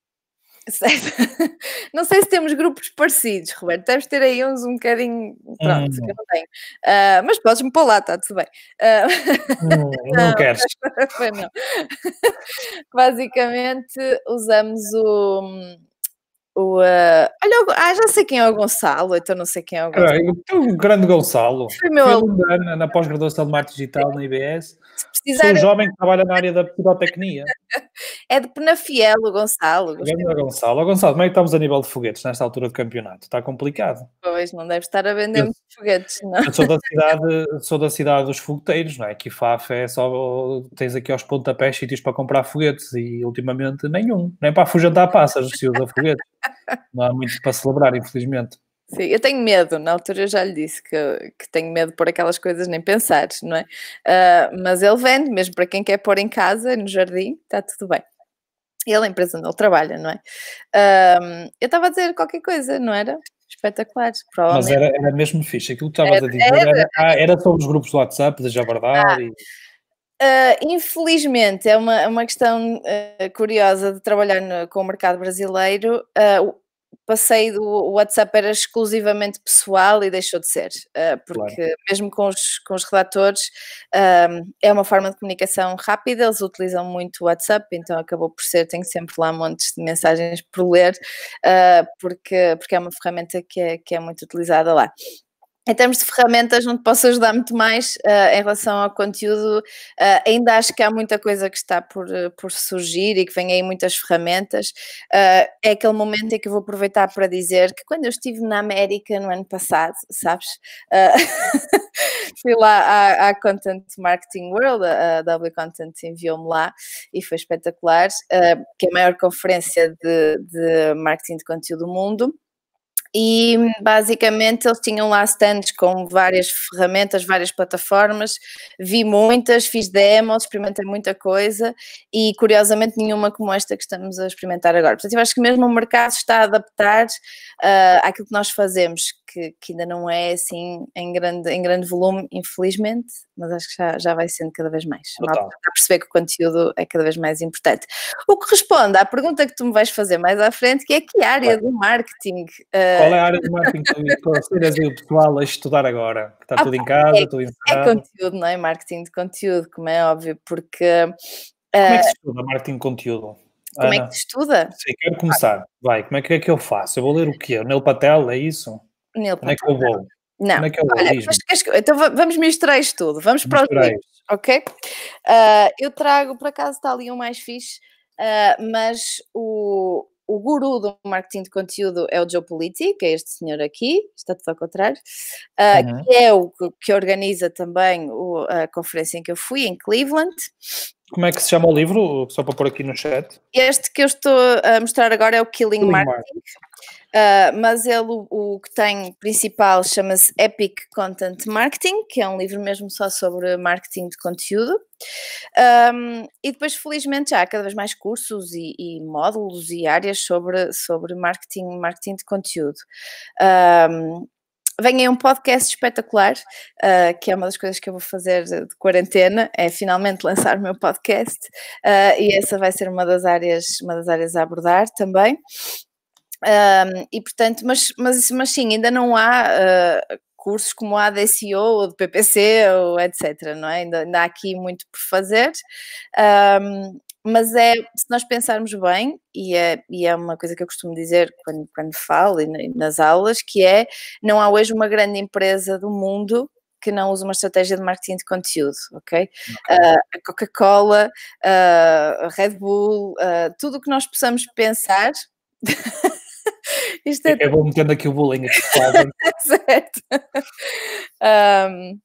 Não sei se temos grupos parecidos, Roberto. Deves ter aí uns um bocadinho... Pronto, hum. que eu não tenho. Uh, mas podes-me pôr lá, está tudo bem. Uh... Não, não, não queres. Mas, não. Basicamente, usamos o... O, uh, olha, ah, já sei quem é o Gonçalo, então não sei quem é o Gonçalo. É, o grande Gonçalo. Foi meu aluno na, na pós-graduação de marketing digital na I B S. Sou um jovem que trabalha na área da pirotecnia. É de Penafiel, o Gonçalo. O grande Gonçalo. O Gonçalo, como é que estamos a nível de foguetes nesta altura do campeonato? Está complicado. Pois, não deve estar a vender eu, muitos foguetes, não. Eu sou da cidade, sou da cidade dos fogueteiros, não é? Que F A F é só, tens aqui aos pontapés sítios para comprar foguetes e ultimamente nenhum. Nem para afugentar pássaros se usa foguete. Não há muito para celebrar, infelizmente. Sim, eu tenho medo, na altura eu já lhe disse que, que tenho medo de pôr aquelas coisas nem pensar, não é? Uh, mas ele vende, mesmo para quem quer pôr em casa, no jardim, está tudo bem. Ele, a empresa onde ele trabalha, não é? Uh, eu estava a dizer qualquer coisa, não era? Espetacular, provavelmente. Mas era, era mesmo fixe, aquilo que estavas a dizer era, era, era sobre os grupos do WhatsApp, de Javardar ah. e... Uh, infelizmente, é uma, uma questão uh, curiosa de trabalhar no, com o mercado brasileiro, uh, passei do WhatsApp era exclusivamente pessoal e deixou de ser, uh, porque claro. mesmo com os, com os redatores uh, é uma forma de comunicação rápida, eles utilizam muito o WhatsApp, então acabou por ser, tenho sempre lá montes de mensagens por ler, uh, porque, porque é uma ferramenta que é, que é muito utilizada lá. Em termos de ferramentas, não te posso ajudar muito mais uh, em relação ao conteúdo. Uh, ainda acho que há muita coisa que está por, uh, por surgir e que vem aí muitas ferramentas. Uh, é aquele momento em que eu vou aproveitar para dizer que quando eu estive na América no ano passado, sabes? Uh, fui lá à, à Content Marketing World, a W Content enviou-me lá e foi espetacular, uh, que é a maior conferência de, de marketing de conteúdo do mundo. E basicamente eles tinham lá stands com várias ferramentas, várias plataformas, vi muitas, fiz demos, experimentei muita coisa e curiosamente nenhuma como esta que estamos a experimentar agora. Portanto, eu acho que mesmo o mercado está a adaptar uh, àquilo que nós fazemos, que, que ainda não é assim em grande, em grande volume, infelizmente, mas acho que já, já vai sendo cada vez mais. Malta está a perceber que o conteúdo é cada vez mais importante. O que responde à pergunta que tu me vais fazer mais à frente, que é que área do marketing... Uh, Qual é a área de marketing que consideras o pessoal a estudar agora? Está ah, tudo em casa, é, tudo em casa. É conteúdo, não é? Marketing de conteúdo, como é óbvio, porque... Uh, como é que se estuda marketing de conteúdo? Como Ana, é que se estuda? Sim, quero começar. Vai, como é que é que eu faço? Eu vou ler o quê? O Nel Patel, é isso? Nel Patel. Como é que eu vou? Não, como é que eu vou? Olha, mas, então vamos misturar isto tudo. Vamos para misturar os livros, ok? Uh, eu trago, por acaso está ali um mais fixe, uh, mas o, o guru do marketing de conteúdo é o Joe Pulizzi, que é este senhor aqui, está tudo ao contrário, uh, uhum. que é o que, que organiza também o, a conferência em que eu fui, em Cleveland. Como é que se chama o livro? Só para pôr aqui no chat. Este que eu estou a mostrar agora é o Killing, Killing Marketing. Marketing. Uh, mas ele, o, o que tem principal chama-se Epic Content Marketing, que é um livro mesmo só sobre marketing de conteúdo. Um, e depois, felizmente, já há cada vez mais cursos e, e módulos e áreas sobre, sobre marketing, marketing de conteúdo. Um, Vem aí um podcast espetacular, uh, que é uma das coisas que eu vou fazer de quarentena, é finalmente lançar o meu podcast, uh, e essa vai ser uma das áreas, uma das áreas a abordar também. Um, e portanto, mas, mas, mas sim, ainda não há uh, cursos como a de S E O ou de P P C ou etcétera, não é? Ainda, ainda há aqui muito por fazer. Um, Mas é, se nós pensarmos bem, e é, e é uma coisa que eu costumo dizer quando, quando falo e nas aulas, que é, não há hoje uma grande empresa do mundo que não usa uma estratégia de marketing de conteúdo, ok? okay. Uh, a Coca-Cola, uh, a Red Bull, uh, tudo o que nós possamos pensar... Isto é... Eu vou metendo aqui o bullying. Certo. Um,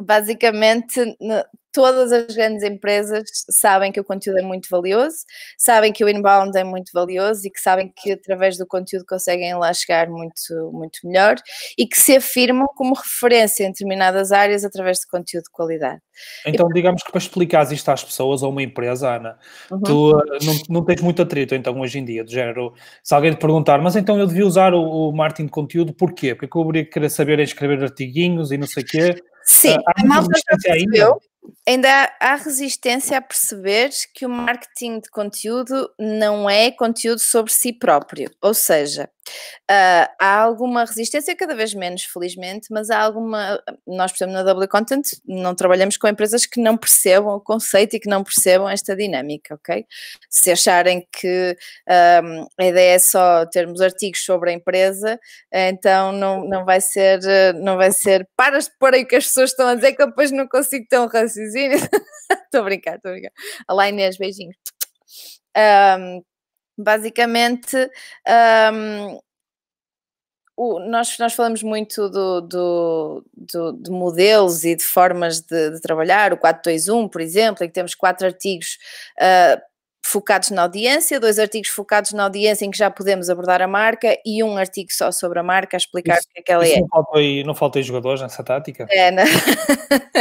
basicamente... No... Todas as grandes empresas sabem que o conteúdo é muito valioso, sabem que o inbound é muito valioso e que sabem que através do conteúdo conseguem lá chegar muito, muito melhor e que se afirmam como referência em determinadas áreas através de conteúdo de qualidade. Então, e... digamos que para explicar isto às pessoas ou a uma empresa, Ana, uhum. tu não, não tens muito atrito, então, hoje em dia, do género, se alguém te perguntar, mas então eu devia usar o, o marketing de conteúdo, porquê? Porque eu deveria querer saber escrever artiguinhos e não sei o quê. Sim, ah, a malta já percebeu, ainda há, há resistência a perceber que o marketing de conteúdo não é conteúdo sobre si próprio, ou seja, uh, há alguma resistência, cada vez menos, felizmente, mas há alguma, nós, por exemplo, na W Content não trabalhamos com empresas que não percebam o conceito e que não percebam esta dinâmica, ok? Se acharem que um, a ideia é só termos artigos sobre a empresa, então não, não vai ser, não vai ser, paras de pôr aí que as pessoas estão a dizer que eu depois não consigo ter um raciocínio. Estou a brincar, estou a brincar. Olá, Inês, beijinhos. Um, basicamente, um, o, nós, nós falamos muito do, do, do, de modelos e de formas de, de trabalhar, o quatro dois um, por exemplo, em que temos quatro artigos uh, focados na audiência, dois artigos focados na audiência em que já podemos abordar a marca e um artigo só sobre a marca a explicar isso, o que é que ela é. Não falta, aí, não falta aí jogadores nessa tática? É, não.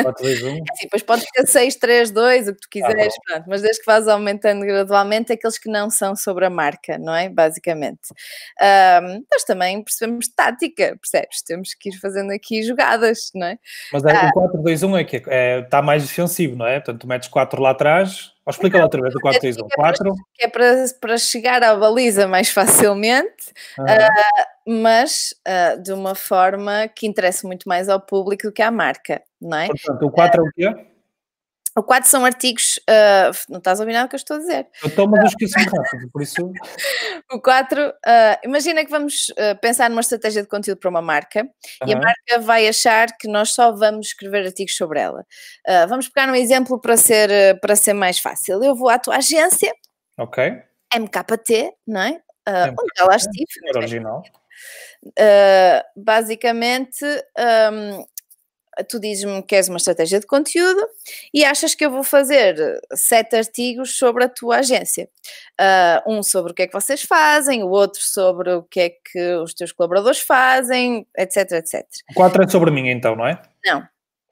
quatro dois um. É assim, depois pode ficar seis três dois, o que tu quiseres, ah, pronto, mas desde que vás aumentando gradualmente aqueles que não são sobre a marca, não é? Basicamente. Um, nós também percebemos tática, percebes? Temos que ir fazendo aqui jogadas, não é? Mas é, ah, o quatro dois um é que é, está mais defensivo, não é? Portanto, tu metes quatro lá atrás... Ou explica lá outra vez o quatro três um. É, para, é para, para chegar à baliza mais facilmente, uhum. uh, mas uh, de uma forma que interessa muito mais ao público do que à marca, não é? Portanto, o quatro uh, é o quê? O quatro são artigos... Uh, não estás a ouvir nada o que eu estou a dizer? Eu estou, mas eu esqueci-me rápido, por isso... O quatro, uh, imagina que vamos uh, pensar numa estratégia de conteúdo para uma marca, uhum. e a marca vai achar que nós só vamos escrever artigos sobre ela. Uh, vamos pegar um exemplo para ser, uh, para ser mais fácil. Eu vou à tua agência, okay. M K T, não é? Uh, onde ela estive. É original. Uh, basicamente... Um, tu dizes-me que queres uma estratégia de conteúdo e achas que eu vou fazer sete artigos sobre a tua agência. Uh, um sobre o que é que vocês fazem, o outro sobre o que é que os teus colaboradores fazem, etc, etcétera. O quatro é sobre mim então, não é? Não.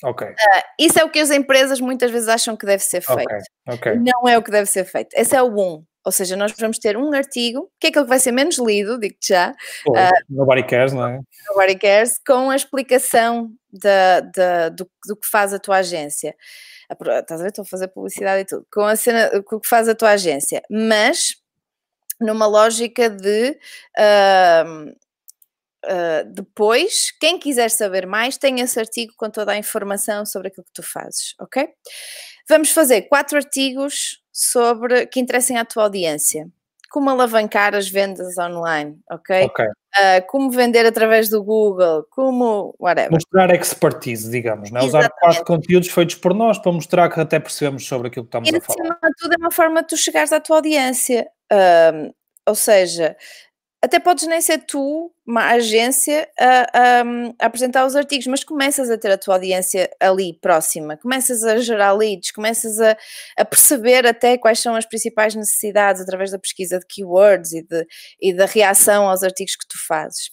Ok. Uh, isso é o que as empresas muitas vezes acham que deve ser feito. Okay. Okay. Não é o que deve ser feito. Esse é o um. Ou seja, nós vamos ter um artigo, que é aquele que vai ser menos lido, digo-te já. Oh, uh, nobody cares, não é? Nobody cares, com a explicação da, da, do, do que faz a tua agência. Estás a ver? Estou a fazer publicidade e tudo. Com a cena, com o que faz a tua agência. Mas, numa lógica de... Uh, Uh, depois, quem quiser saber mais tem esse artigo com toda a informação sobre aquilo que tu fazes, ok? Vamos fazer quatro artigos sobre que interessem à tua audiência. Como alavancar as vendas online, ok? Ok. Uh, como vender através do Google, como whatever. Mostrar expertise, digamos, né? Usar quatro conteúdos feitos por nós para mostrar que até percebemos sobre aquilo que estamos e, a falar. E, acima de tudo, é uma forma de tu chegares à tua audiência. Uh, ou seja, até podes nem ser tu, uma agência, a, a, a apresentar os artigos, mas começas a ter a tua audiência ali próxima, começas a gerar leads, começas a, a perceber até quais são as principais necessidades através da pesquisa de keywords e, de, e da reação aos artigos que tu fazes.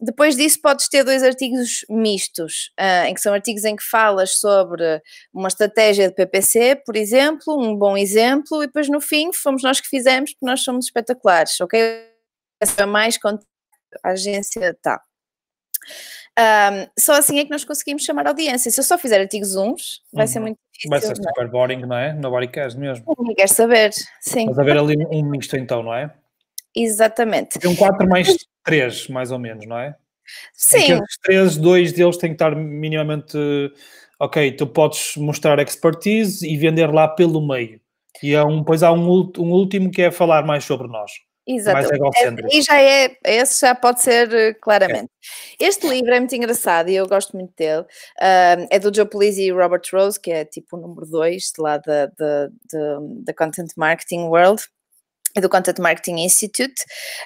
Depois disso podes ter dois artigos mistos, uh, em que são artigos em que falas sobre uma estratégia de P P C, por exemplo, um bom exemplo, e depois no fim fomos nós que fizemos porque nós somos espetaculares, ok? Mais contato à agência tal. Um, só assim é que nós conseguimos chamar a audiência. Se eu só fizer artigos uns, vai uhum. ser muito difícil. Vai ser super boring, não é? Nobody cares mesmo. Ninguém quer saber, sim. Mas haver ali um misto então, não é? Exatamente. Tem um quatro mais três, mais ou menos, não é? Sim. Os três, dois deles têm que estar minimamente... Ok, tu podes mostrar expertise e vender lá pelo meio. E há um, depois há um, um último que é falar mais sobre nós. Exato, e já é, esse já pode ser claramente. É. Este livro é muito engraçado e eu gosto muito dele, um, é do Joe Pulizzi e Robert Rose, que é tipo o número dois lá da, da, da, da Content Marketing World e do Content Marketing Institute.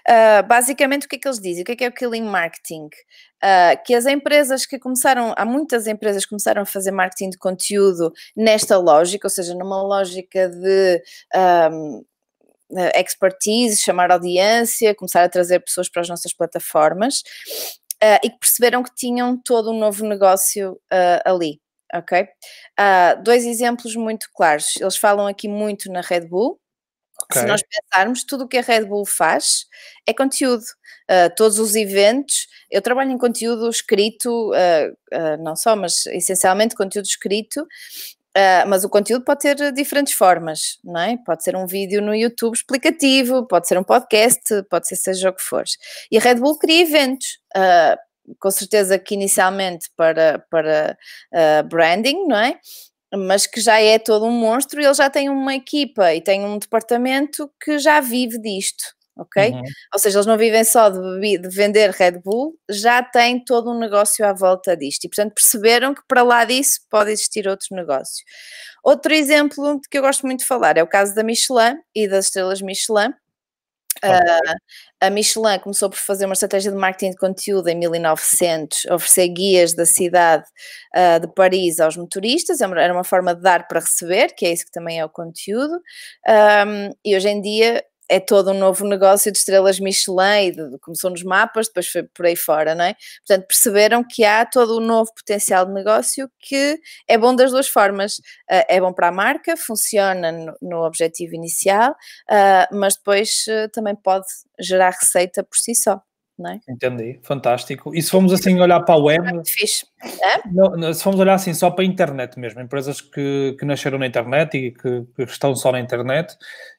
Uh, basicamente o que é que eles dizem? O que é que é o Killing Marketing? Uh, que as empresas que começaram, há muitas empresas que começaram a fazer marketing de conteúdo nesta lógica, ou seja, numa lógica de... Um, expertise, chamar audiência, começar a trazer pessoas para as nossas plataformas uh, e que perceberam que tinham todo um novo negócio uh, ali, ok? Uh, dois exemplos muito claros, eles falam aqui muito na Red Bull, okay. Se nós pensarmos, tudo o que a Red Bull faz é conteúdo, uh, todos os eventos, eu trabalho em conteúdo escrito, uh, uh, não só, mas essencialmente conteúdo escrito. Uh, mas o conteúdo pode ter diferentes formas, não é? Pode ser um vídeo no YouTube explicativo, pode ser um podcast, pode ser seja o que for. E a Red Bull cria eventos, uh, com certeza que inicialmente para, para uh, branding, não é? Mas que já é todo um monstro e ele já tem uma equipa e tem um departamento que já vive disto, ok? Uhum. Ou seja, eles não vivem só de, de vender Red Bull, já têm todo um negócio à volta disto e, portanto, perceberam que para lá disso pode existir outro negócio. Outro exemplo de que eu gosto muito de falar é o caso da Michelin e das estrelas Michelin. Okay. Uh, a Michelin começou por fazer uma estratégia de marketing de conteúdo em mil e novecentos, oferecer guias da cidade uh, de Paris aos motoristas, era uma forma de dar para receber, que é isso que também é o conteúdo, um, e hoje em dia... é todo um novo negócio de estrelas Michelin, de, começou nos mapas, depois foi por aí fora, não é? Portanto, perceberam que há todo um novo potencial de negócio que é bom das duas formas. Uh, é bom para a marca, funciona no, no objetivo inicial, uh, mas depois uh, também pode gerar receita por si só, não é? Entendi, fantástico. E se formos assim olhar para a web... É muito fixe. É? Não, não, se formos olhar assim só para a internet mesmo, empresas que, que nasceram na internet e que, que estão só na internet...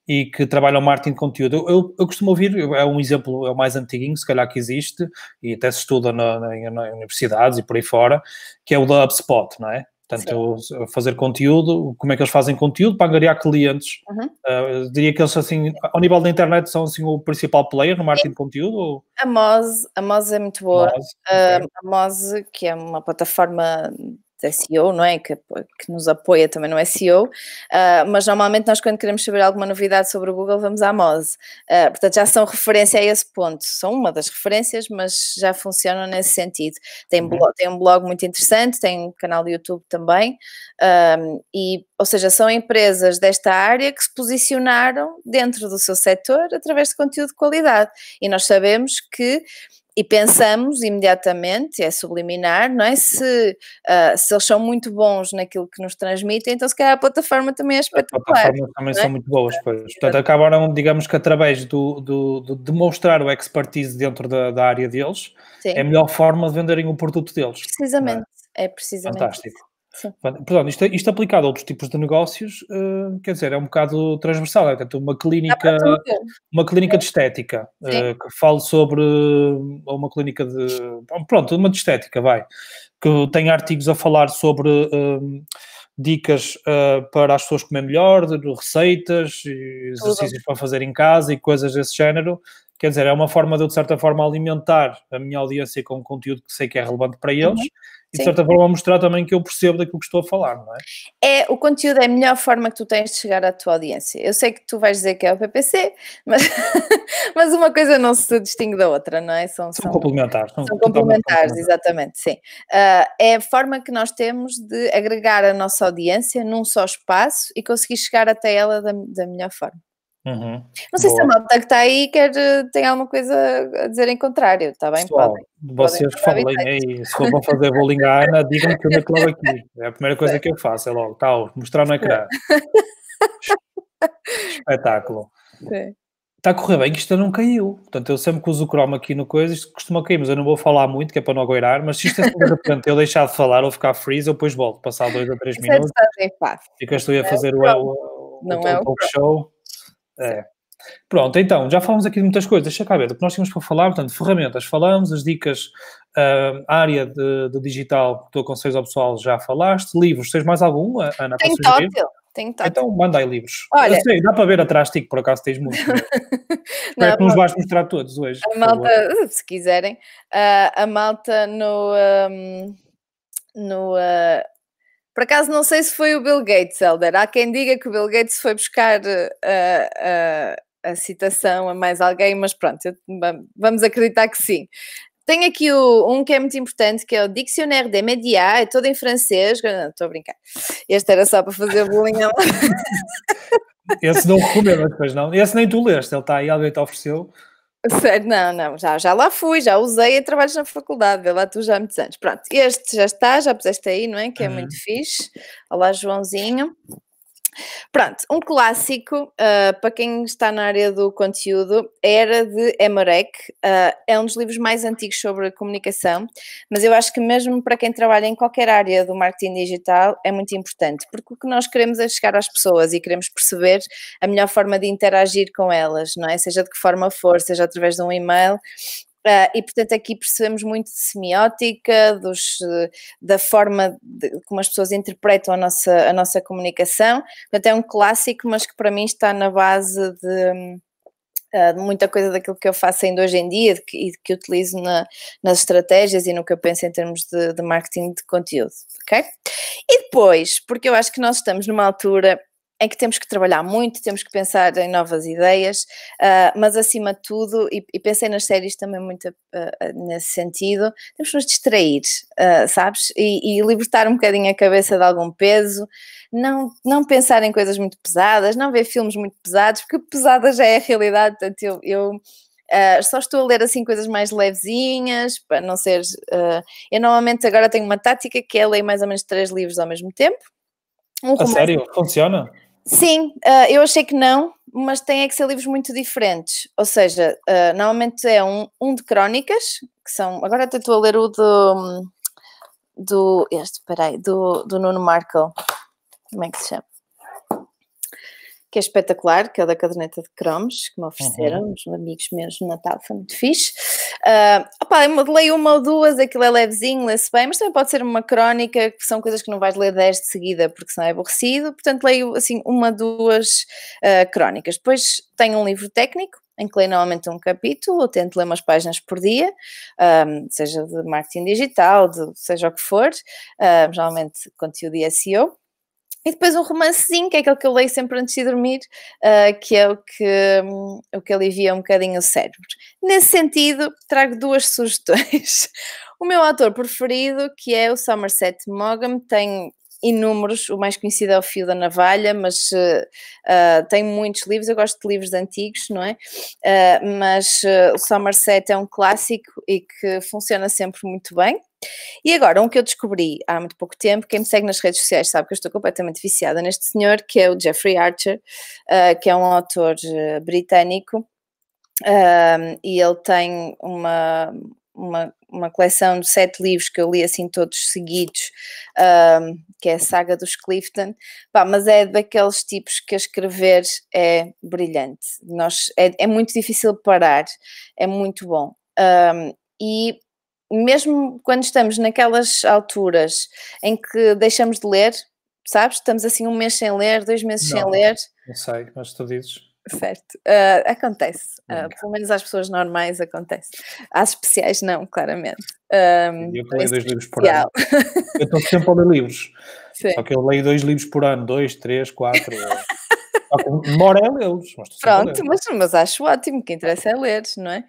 e que trabalham marketing de conteúdo. Eu, eu, eu costumo ouvir, é um exemplo, é o mais antiguinho, se calhar que existe, e até se estuda na, na, na universidades e por aí fora, que é o da HubSpot, não é? Portanto, eu, fazer conteúdo, como é que eles fazem conteúdo para angariar clientes. Uhum. Uh, diria que eles, assim, ao nível da internet, são, assim, o principal player no marketing Sim. de conteúdo? Ou... A Moz, a Moz é muito boa. Moz, uh, okay. A Moz, que é uma plataforma... de S E O, não é? Que, que nos apoia também no S E O, uh, mas normalmente nós quando queremos saber alguma novidade sobre o Google vamos à Moz, uh, portanto já são referência a esse ponto, são uma das referências, mas já funcionam nesse sentido. Tem, blog, tem um blog muito interessante, tem um canal de YouTube também, um, e, ou seja, são empresas desta área que se posicionaram dentro do seu setor através de conteúdo de qualidade, e nós sabemos que E pensamos imediatamente, é subliminar, não é? Se, uh, se eles são muito bons naquilo que nos transmitem, então se calhar a plataforma também é espetacular. As plataformas também são muito boas, pois. Portanto, acabaram, digamos que através do, do, do demonstrar o expertise dentro da, da área deles, Sim. é a melhor forma de venderem o produto deles. Precisamente, é? é precisamente. Fantástico. Sim. Portanto, isto, isto aplicado a outros tipos de negócios, uh, quer dizer, é um bocado transversal, é? Portanto, uma clínica, uma clínica de estética, uh, que falo sobre uma clínica de, pronto, uma de estética, vai, que tem artigos a falar sobre... Uh, dicas uh, para as pessoas comer melhor, de, de receitas, e exercícios para fazer em casa e coisas desse género. Quer dizer, é uma forma de eu, de certa forma, alimentar a minha audiência com conteúdo que sei que é relevante para eles. Uhum. E, de certa forma, mostrar também que eu percebo daquilo que estou a falar, não é? É, o conteúdo é a melhor forma que tu tens de chegar à tua audiência. Eu sei que tu vais dizer que é o P P C, mas, mas uma coisa não se distingue da outra, não é? São, são, são complementares. São, são complementares, exatamente, sim. Uh, é a forma que nós temos de agregar a nossa audiência num só espaço e conseguir chegar até ela da, da melhor forma. Uhum. Não sei Boa. se a malta que está aí quer, tem alguma coisa a dizer em contrário, está bem? Pessoal, podem, vocês podem falem aí, se for para fazer bowling à Ana, digam-me que eu meto logo aqui. É a primeira coisa que eu faço, é logo, tal, mostrar no ecrã. Espetáculo. Sim. Está a correr bem que isto não caiu. Portanto, eu sempre que uso o Chrome aqui no coisa, isto costuma cair, mas eu não vou falar muito, que é para não agoirar, mas se isto é portanto, eu deixar de falar ou ficar freeze, eu depois volto, passar dois ou três Isso minutos. É fácil. E que eu estou a fazer o, o, o, não o, é o talk show. É. Pronto, então, já falamos aqui de muitas coisas, deixa cá ver, do que nós tínhamos para falar, portanto, ferramentas, falamos, as dicas, uh, área de, de digital, que tu aconselhas ao pessoal, já falaste, livros, tens mais algum, Ana? Tem tótil, tem tótil. Então, manda aí livros. Olha, eu sei, dá para ver atrás, Tico, por acaso tens muitos. Não, espero que nos vais mostrar todos hoje. A malta, se quiserem, uh, a malta no... Um, no uh, Por acaso, não sei se foi o Bill Gates, Helder. Há quem diga que o Bill Gates foi buscar a, a, a citação a mais alguém, mas pronto, eu, vamos acreditar que sim. Tenho aqui o, um que é muito importante, que é o Dictionnaire des Médias, é todo em francês. Não, estou a brincar. Este era só para fazer bullying. Esse não recomendo, depois não. Esse nem tu leste, ele está aí, alguém te ofereceu. Sério, não, não, já, já lá fui, já usei em trabalhos na faculdade, eu lá tu já há muitos anos. Pronto, este já está, já puseste aí, não é? Que é uhum. muito fixe. Olá, Joãozinho. Pronto, um clássico, uh, para quem está na área do conteúdo, Era de Emmerich, uh, é um dos livros mais antigos sobre a comunicação, mas eu acho que mesmo para quem trabalha em qualquer área do marketing digital é muito importante, porque o que nós queremos é chegar às pessoas e queremos perceber a melhor forma de interagir com elas, não é? Seja de que forma for, seja através de um e-mail. Uh, e, portanto, aqui percebemos muito de semiótica, dos, da forma de, como as pessoas interpretam a nossa, a nossa comunicação. Portanto, é um clássico, mas que para mim está na base de, uh, de muita coisa daquilo que eu faço ainda hoje em dia que, e que utilizo na, nas estratégias e no que eu penso em termos de, de marketing de conteúdo, ok? E depois, porque eu acho que nós estamos numa altura em que temos que trabalhar muito, temos que pensar em novas ideias, uh, mas acima de tudo, e, e pensei nas séries também muito uh, nesse sentido, temos que nos distrair, uh, sabes? E, e libertar um bocadinho a cabeça de algum peso, não, não pensar em coisas muito pesadas, não ver filmes muito pesados, porque pesada já é a realidade, portanto eu... eu Uh, só estou a ler assim coisas mais levezinhas, para não ser... Uh, eu normalmente agora tenho uma tática que é ler mais ou menos três livros ao mesmo tempo. Um romance... A sério? Funciona? Sim, uh, eu achei que não, mas tem é que ser livros muito diferentes, ou seja, uh, normalmente é um, um de crónicas, que são, agora até estou a ler o do, do este, peraí, do, do Nuno Markle, como é que se chama? Que é espetacular, que é o da caderneta de Cromes, que me ofereceram, uhum. os amigos meus no Natal, foi muito fixe. Uh, opa, eu leio uma ou duas, aquilo é levezinho, lê-se bem, mas também pode ser uma crónica, que são coisas que não vais ler dez de seguida, porque senão é aborrecido, portanto leio assim uma, duas uh, crónicas. Depois tenho um livro técnico, em que leio normalmente um capítulo, ou tento ler umas páginas por dia, um, seja de marketing digital, de, seja o que for, uh, geralmente conteúdo e S E O. E depois um romancezinho, que é aquele que eu leio sempre antes de dormir, uh, que é o que, um, o que alivia um bocadinho o cérebro. Nesse sentido, trago duas sugestões. O meu autor preferido, que é o Somerset Maugham, tem inúmeros, o mais conhecido é O Fio da Navalha, mas uh, uh, tem muitos livros, eu gosto de livros antigos, não é? Uh, mas uh, o Somerset é um clássico e que funciona sempre muito bem. E agora, um que eu descobri há muito pouco tempo, quem me segue nas redes sociais sabe que eu estou completamente viciada neste senhor, que é o Jeffrey Archer, uh, que é um autor uh, britânico, uh, e ele tem uma, uma, uma coleção de sete livros que eu li assim todos seguidos, uh, que é a saga dos Clifton. Pá, mas é daqueles tipos que a escrever é brilhante. Nós, é, é muito difícil parar, é muito bom. Uh, e... Mesmo quando estamos naquelas alturas em que deixamos de ler, sabes? Estamos assim um mês sem ler, dois meses não, sem ler. Não sei, mas tu dizes. Certo. Uh, acontece. Uh, pelo menos às pessoas normais acontece. Às especiais não, claramente. Um, eu leio dois livros por ano. Eu estou sempre a ler livros. Sim. Só que eu leio dois livros por ano. Dois, três, quatro... Demora a lê-los. Pronto, mas, mas acho ótimo, que interessa é ler, não é?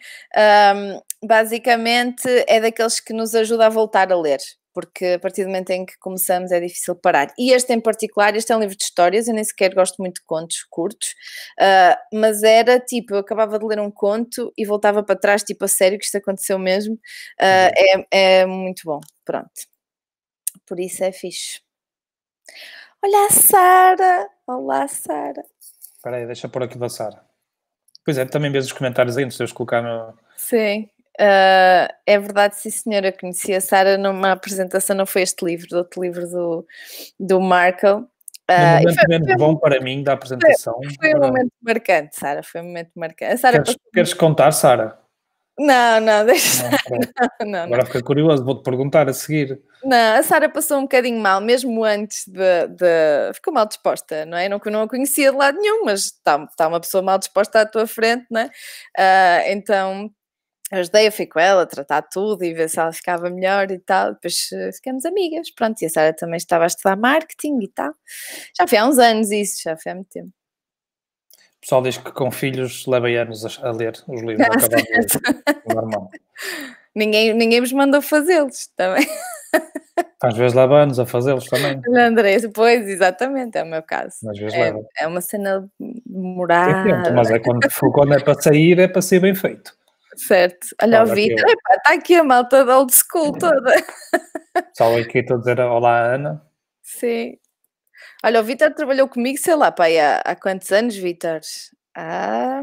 Um, basicamente é daqueles que nos ajuda a voltar a ler, porque a partir do momento em que começamos é difícil parar. E este em particular, este é um livro de histórias, eu nem sequer gosto muito de contos curtos, uh, mas era tipo, eu acabava de ler um conto e voltava para trás, tipo, a sério que isto aconteceu mesmo. Uh, é, é muito bom, pronto. Por isso é fixe. Olha a Sara! Olá, Sara! Espera aí, deixa por aqui da Sara. Pois é, também vês os comentários aí, não sei se colocar no... Sim, uh, é verdade, sim senhora, eu conheci a Sara numa apresentação, não foi este livro, do outro livro do, do Marco. Uh, um momento foi, bom para mim, da apresentação. Foi, foi um momento marcante, Sara, foi um momento marcante. Sara, queres, passou... queres contar, Sara? Não, não, deixa... Não, não, agora fiquei curioso, vou-te perguntar a seguir. Não, a Sara passou um bocadinho mal, mesmo antes de... de... Ficou mal disposta, não é? Não, não a conhecia de lado nenhum, mas está, está uma pessoa mal disposta à tua frente, não é? Uh, então, ajudei-a, fui com ela a tratar tudo e ver se ela ficava melhor e tal. Depois ficamos amigas, pronto. E a Sara também estava a estudar marketing e tal. Já foi há uns anos isso, já foi há muito tempo. O pessoal diz que com filhos levei anos a ler os livros. Ah, acabava de ler, normal. Ninguém, ninguém vos mandou fazê-los também. Às vezes leva anos a fazê-los também. André, pois, exatamente, é o meu caso. Às vezes é, leva. É uma cena demorada. É tempo, mas é quando, quando é para sair, é para ser bem feito. Certo. Olha, olha o Vitor, está aqui a malta da old school toda. O pessoal aqui está a dizer olá, Ana. Sim. Olha, o Vitor trabalhou comigo, sei lá, pai, há, há quantos anos, Vitor? Ah,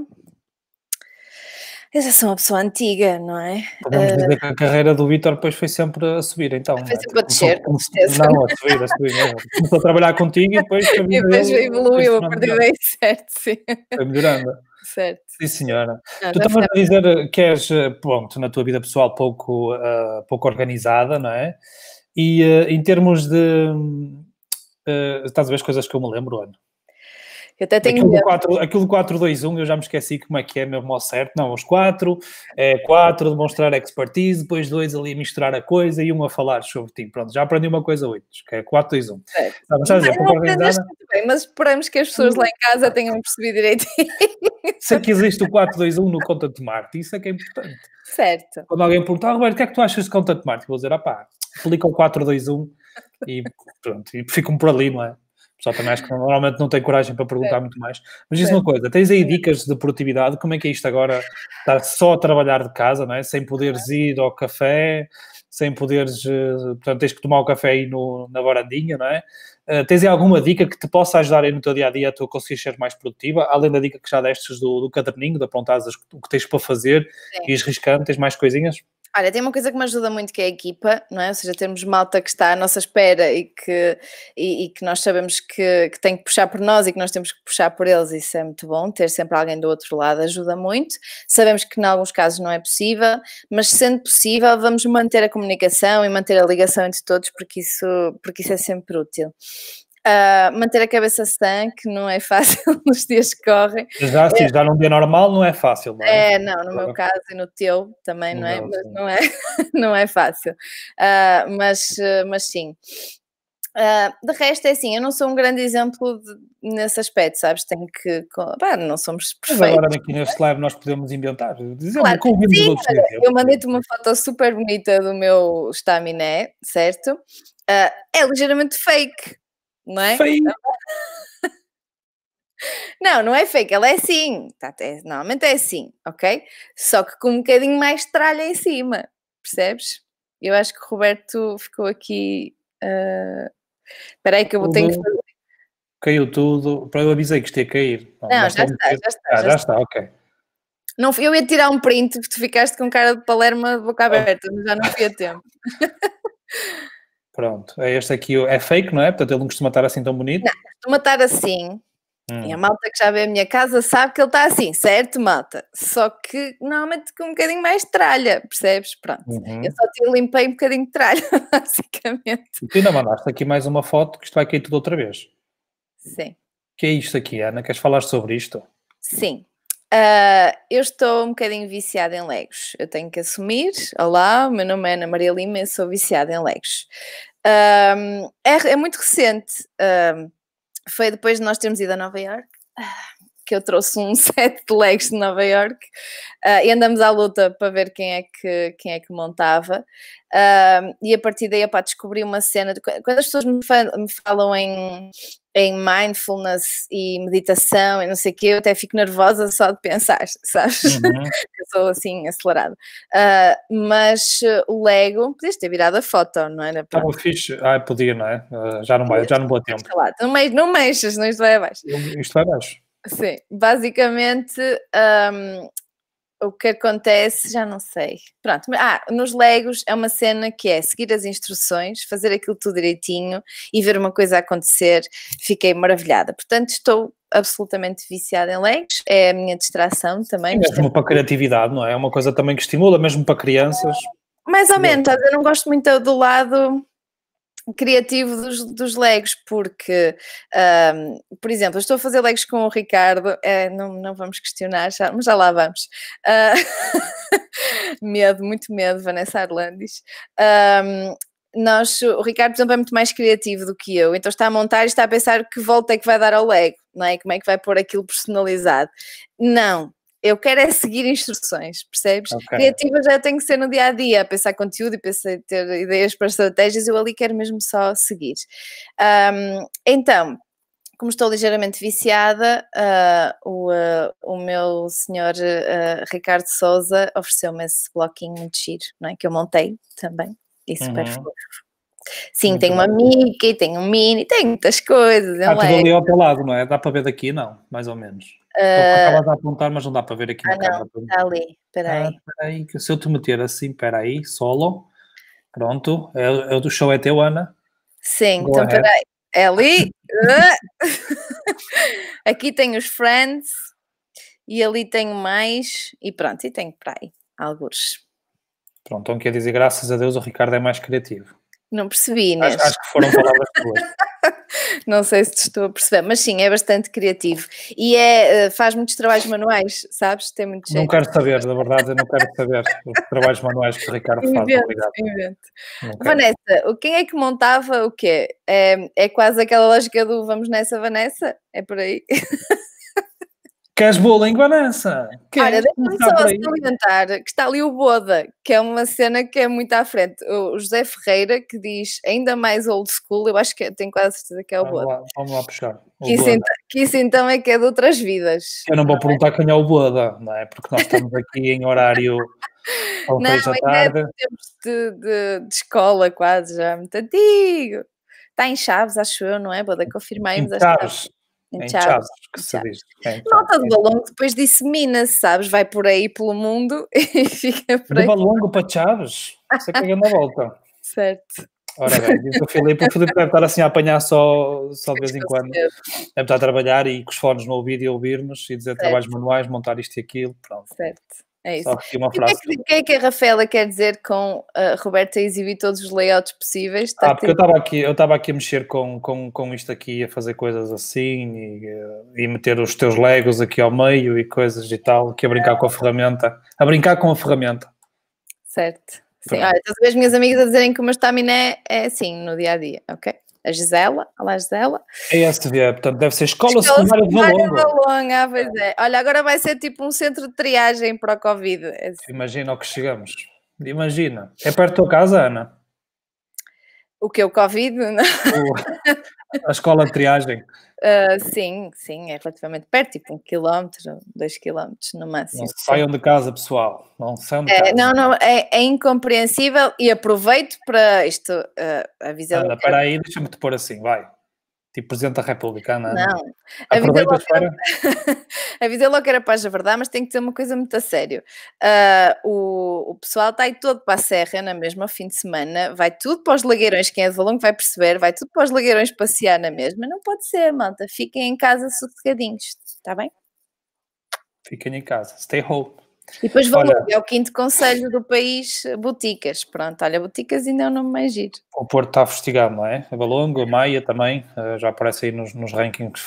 eu já sou uma pessoa antiga, não é? Podemos dizer uh, que a carreira do Vitor depois foi sempre a subir, então. Foi sempre a descer, com certeza. Não, a subir, a subir. Não. Começou a trabalhar contigo e depois... E depois evoluiu, a partir daí, certo, sim. Foi melhorando. Certo. Sim, senhora. Não, tu estavas a dizer que és, pronto, na tua vida pessoal pouco, uh, pouco organizada, não é? E uh, em termos de... Uh, estás a ver as coisas que eu me lembro, Ana? Eu até tenho aquilo, quatro, aquilo quatro, dois, um, eu já me esqueci como é que é mesmo ao certo. Não, os quatro, é quatro, demonstrar expertise, depois dois ali a misturar a coisa e um a falar sobre ti. Pronto, já aprendi uma coisa hoje, que é quatro, dois, um. É. Não, mas, dizer, não aprendes muito bem, mas esperamos que as pessoas lá em casa tenham percebido direitinho. Isso é que existe o quatro, dois, um no Content Marketing, isso é que é importante. Certo. Quando alguém perguntar, ah, Roberto, o que é que tu achas de Content Marketing? Vou dizer, ah pá, aplica o quatro, dois, um. E pronto, e fico-me por ali, não é? O pessoal também acho que normalmente não tem coragem para perguntar é. muito mais. Mas diz-me uma coisa, tens aí dicas de produtividade, como é que é isto agora? Estar só a trabalhar de casa, não é? Sem poderes ir ao café, sem poderes, portanto, tens que tomar o café aí no, na varandinha, não é? Uh, tens aí alguma dica que te possa ajudar aí no teu dia-a-dia a tu conseguir ser mais produtiva? Além da dica que já destes do, do caderninho, de apontares o que tens para fazer e ires riscando, tens mais coisinhas? Olha, tem uma coisa que me ajuda muito que é a equipa, não é? Ou seja, termos malta que está à nossa espera e que, e, e que nós sabemos que, que tem que puxar por nós e que nós temos que puxar por eles, isso é muito bom, ter sempre alguém do outro lado ajuda muito. Sabemos que em alguns casos não é possível, mas sendo possível vamos manter a comunicação e manter a ligação entre todos porque isso, porque isso é sempre útil. Uh, manter a cabeça sã, que não é fácil nos dias que correm. Já, se já num dia normal não é fácil, não é? É, não, no meu caso e no teu também, não, não é? Mas não é, não é fácil. Uh, mas, mas sim. Uh, de resto é assim, eu não sou um grande exemplo de, nesse aspecto, sabes? Tenho que... Pá, não somos perfeitos. Mas agora aqui neste live nós podemos inventar. Dizemos, claro, como sim, sim, outros, eu, eu mandei-te uma foto super bonita do meu estaminé, certo? Uh, é ligeiramente fake. Não é? Fake. Não, não é fake, ela é assim. Normalmente é assim, ok? Só que com um bocadinho mais tralha em cima, percebes? Eu acho que o Roberto ficou aqui. Uh... Espera aí que eu vou ter que fazer. Caiu tudo. Eu avisei que isto ia cair. Não, não já, está, já, está, já está. Ah, já está, ok. Não, eu ia tirar um print porque tu ficaste com cara de Palerma de boca aberta, mas já não fui a tempo. Pronto, este aqui é fake, não é? Portanto, ele não costuma estar assim tão bonito. Não, costuma estar assim, Hum. E a malta que já vê a minha casa sabe que ele está assim, certo, malta? Só que normalmente com um bocadinho mais de tralha, percebes? Pronto, uhum. Eu só te limpei um bocadinho de tralha, basicamente. E tu ainda mandaste aqui mais uma foto, que isto vai cair tudo outra vez. Sim. O que é isto aqui, Ana? Queres falar sobre isto? Sim. Uh, eu estou um bocadinho viciada em Legos. Eu tenho que assumir. Olá, o meu nome é Ana Maria Lima e sou viciada em Legos. Uh, é, é muito recente. Uh, foi depois de nós termos ido a Nova Iorque que eu trouxe um set de Legos de Nova Iorque uh, e andamos à luta para ver quem é que, quem é que montava. Uh, e a partir daí, opa, descobri uma cena. De, quando as pessoas me falam, me falam em... em mindfulness e meditação e não sei o que, eu até fico nervosa só de pensar, sabes? Uhum. Eu sou assim, acelerada. Uh, mas uh, o Lego, podias ter virado a foto, não era? Estava fixe. Ah, podia, não é? Uh, já não vai, já não vou a tempo. Não, me, não mexas, senão isto vai abaixo. Isto vai abaixo. Sim, basicamente... Um, o que acontece, já não sei. Pronto, ah, nos Legos é uma cena que é seguir as instruções, fazer aquilo tudo direitinho e ver uma coisa acontecer. Fiquei maravilhada. Portanto, estou absolutamente viciada em Legos. É a minha distração também. É mesmo para a criatividade, não é? É uma coisa também que estimula, mesmo para crianças. Mais ou menos. Eu não gosto muito do lado... criativo dos, dos Legos, porque, um, por exemplo, eu estou a fazer Legos com o Ricardo, é, não, não vamos questionar, já, mas já lá vamos. Uh, medo, muito medo, Vanessa Arlandes. Um, nós, o Ricardo, por exemplo, é muito mais criativo do que eu, então está a montar e está a pensar que volta é que vai dar ao Lego, não é? Como é que vai pôr aquilo personalizado. Não. Eu quero é seguir instruções, percebes? Okay. Criativa já tem que ser no dia-a-dia, pensar conteúdo e pensar, ter ideias para estratégias, eu ali quero mesmo só seguir. Um, então, como estou ligeiramente viciada, uh, o, uh, o meu senhor uh, Ricardo Sousa ofereceu-me esse bloquinho muito giro, não é? Que eu montei também, e super uhum. fofo. Sim, muito tem uma Mickey, tem um Mini, tem muitas coisas. Ah, tudo ali ao teu lado, não é? Dá para ver daqui, não? Mais ou menos. Uh... Acabas a apontar, mas não dá para ver aqui. Ah, na não, câmera. Está ali, espera aí. Ah, espera aí, que se eu te meter assim, espera aí, solo, pronto, é o do show é teu, Ana. Sim, Go então espera aí, é ali. Aqui tem os Friends, e ali tenho mais, e pronto, e tenho para aí, algures. Pronto, então quer dizer, graças a Deus o Ricardo é mais criativo. Não percebi, Inês. Acho, acho que foram palavras boas. Não sei se te estou a perceber, mas sim, é bastante criativo. E é, faz muitos trabalhos manuais, sabes? Tem muito jeito. Não quero saber, na verdade, eu não quero saber os trabalhos manuais que o Ricardo faz. Obrigado. Vanessa, quem é que montava o quê? É, é quase aquela lógica do vamos nessa, Vanessa? É por aí? Queres bullying, Vanessa? Olha, deixa-me só salientar que está ali o Boda, que é uma cena que é muito à frente. O José Ferreira, que diz ainda mais old school, eu acho que tenho quase certeza que é o Boda. Vamos lá, vamos lá puxar. Que isso, então, que isso então é que é de outras vidas. Eu não vou perguntar quem é o Boda, não é? Porque nós estamos aqui em horário... Não, ainda é de, de, de escola quase, já muito antigo. Está em Chaves, acho eu, não é, Boda? Confirmei-me das Chaves. Em em Chaves, que se diz. É, nota de Balongo depois dissemina-se, sabes? Vai por aí pelo mundo e fica por aí. De Balongo para Chaves? Você pega na volta. Certo. Ora bem, diz o Filipe, o Filipe deve estar assim a apanhar só, só de vez em quando. Deve estar a trabalhar e com os fones no ouvido e ouvir-nos e dizer certo. Trabalhos manuais, montar isto e aquilo, pronto. Certo. É isso. O que, é que, que é que a Rafaela quer dizer com a Roberta exibir todos os layouts possíveis? Está ah, porque tipo... eu estava aqui, eu estava aqui a mexer com, com, com isto aqui, a fazer coisas assim e, e meter os teus Legos aqui ao meio e coisas e tal, aqui a brincar com a ferramenta. A brincar com a ferramenta. Certo. Sim. Olha, estás a ver as minhas amigas a dizerem que o meu estaminé é assim no dia-a-dia, ok? A Gisela, olá Gisela. É S V, portanto deve ser Escola, Escola Secundária de Valonga. Ah, pois é. Olha, agora vai ser tipo um centro de triagem para o Covid. É assim. Imagina o que chegamos. Imagina. É perto da tua casa, Ana? O que, o Covid? Não. O, a escola de triagem. Uh, sim, sim, é relativamente perto, tipo um quilómetro, dois quilómetros no máximo. Não saiam de casa, pessoal. Não saiam de casa. É, não, não, é, é incompreensível e aproveito para isto, uh, avisar. Anda, para aí, deixa-me te pôr assim, vai. tipo Presidente da República, não? Não. Aproveitas para... Avisei logo que era paz da verdade, mas tem que ter uma coisa muito a sério. Uh, o, o pessoal está aí todo para a serra na mesma fim de semana, vai tudo para os lagueirões, quem é de Valongo vai perceber, vai tudo para os lagueirões passear na mesma. Não pode ser, malta. Fiquem em casa sossegadinhos, está bem? Fiquem em casa. Stay home. E depois Valongo, é o quinto conselho do país, Boticas. Pronto, olha, Boticas ainda é o nome mais giro. O Porto está fustigado, não é? Valongo, Maia também, já aparece aí nos, nos rankings.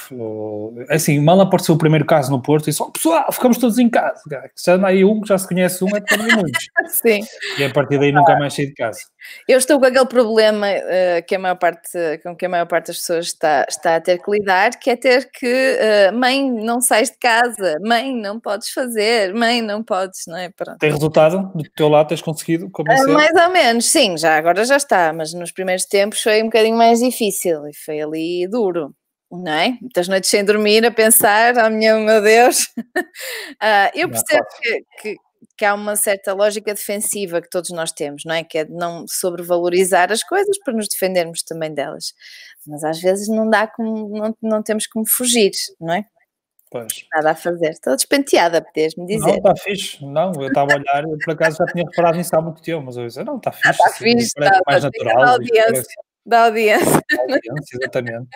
Assim, mal apareceu o primeiro caso no Porto e só, pessoal, ficamos todos em casa. Já não há aí um que já se conhece, um é de muitos. Sim. E a partir daí nunca mais saí de casa. Eu estou com aquele problema uh, que a maior parte, com que a maior parte das pessoas está, está a ter que lidar, que é ter que, uh, mãe, não sais de casa, mãe, não podes fazer, mãe, não podes, não é? Pronto. Tem resultado? Do teu lado tens conseguido? Uh, mais ou menos, sim, já, agora já está, mas nos primeiros tempos foi um bocadinho mais difícil e foi ali duro. Não é? Muitas noites sem dormir a pensar, oh meu, meu Deus, uh, eu percebo que... que que há uma certa lógica defensiva que todos nós temos, não é? Que é de não sobrevalorizar as coisas para nos defendermos também delas. Mas às vezes não dá como, não, não temos como fugir, não é? Pois. Nada a fazer. Estou despenteada, podias-me dizer. Não, está fixe. Não, eu estava a olhar, eu por acaso já tinha reparado nisso há muito tempo, mas eu disse, não, está fixe. Ah, está assim, fixe, está, está mais natural. Da audiência, parece... da audiência. Da audiência, exatamente.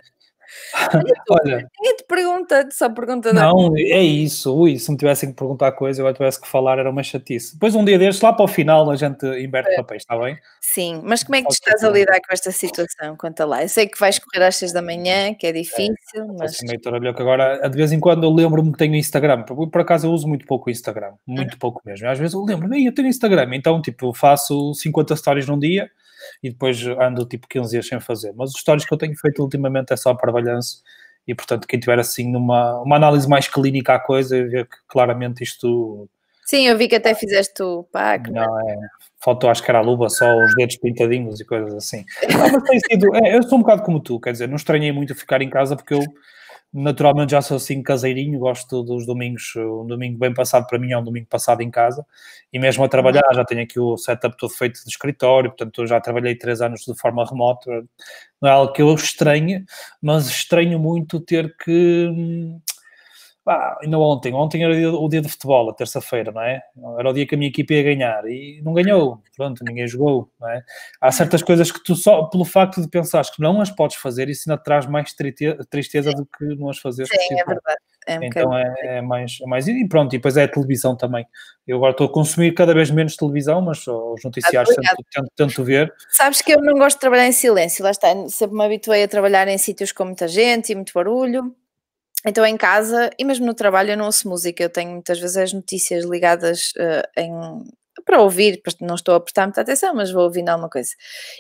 Olha, ninguém te pergunta, só pergunta. Não, não, é isso. Ui, se me tivessem que perguntar coisa, eu tivesse que falar, era uma chatice. Depois um dia destes, lá para o final, a gente inverte é. papéis, está bem? Sim, mas como é que tu estás a lidar com esta situação? Conta lá. Eu sei que vais correr às seis da manhã, que é difícil, é, mas... meio trabalho, que agora, de vez em quando, eu lembro-me que tenho Instagram. Por, por acaso, eu uso muito pouco o Instagram. Muito ah. pouco mesmo. Às vezes eu lembro-me, eu tenho Instagram. Então, tipo, eu faço cinquenta stories num dia... e depois ando tipo quinze dias sem fazer. Mas os stories que eu tenho feito ultimamente é só parvalhanço e, portanto, quem tiver assim numa, uma análise mais clínica à coisa, vê que claramente isto... Sim, eu vi que até fizeste o pack. Não, mas... é... Faltou, acho que era a luva, só os dedos pintadinhos e coisas assim. Não, mas tem sido... É, eu sou um bocado como tu, quer dizer, não estranhei muito ficar em casa porque eu, naturalmente, já sou assim caseirinho, gosto dos domingos, um domingo bem passado para mim é um domingo passado em casa, e mesmo a trabalhar, já tenho aqui o setup todo feito de escritório, portanto, eu já trabalhei três anos de forma remota, não é algo que eu estranhe, mas estranho muito ter que... Ah, ainda ontem, ontem era o dia de futebol, a terça-feira, não é? Era o dia que a minha equipe ia ganhar e não ganhou, pronto, ninguém jogou, não é? Há certas coisas que tu só, pelo facto de pensares que não as podes fazer, isso ainda traz mais tristeza do que não as fazeres. Sim, é verdade. É um então é, é, mais, é mais... E pronto, e depois é a televisão também. Eu agora estou a consumir cada vez menos televisão, mas os noticiários tanto, tanto, tanto ver. Sabes que eu não gosto de trabalhar em silêncio, lá está, sempre me habituei a trabalhar em sítios com muita gente e muito barulho. Então em casa e mesmo no trabalho eu não ouço música, eu tenho muitas vezes as notícias ligadas uh, em, para ouvir, não estou a prestar muita atenção, mas vou ouvindo alguma coisa.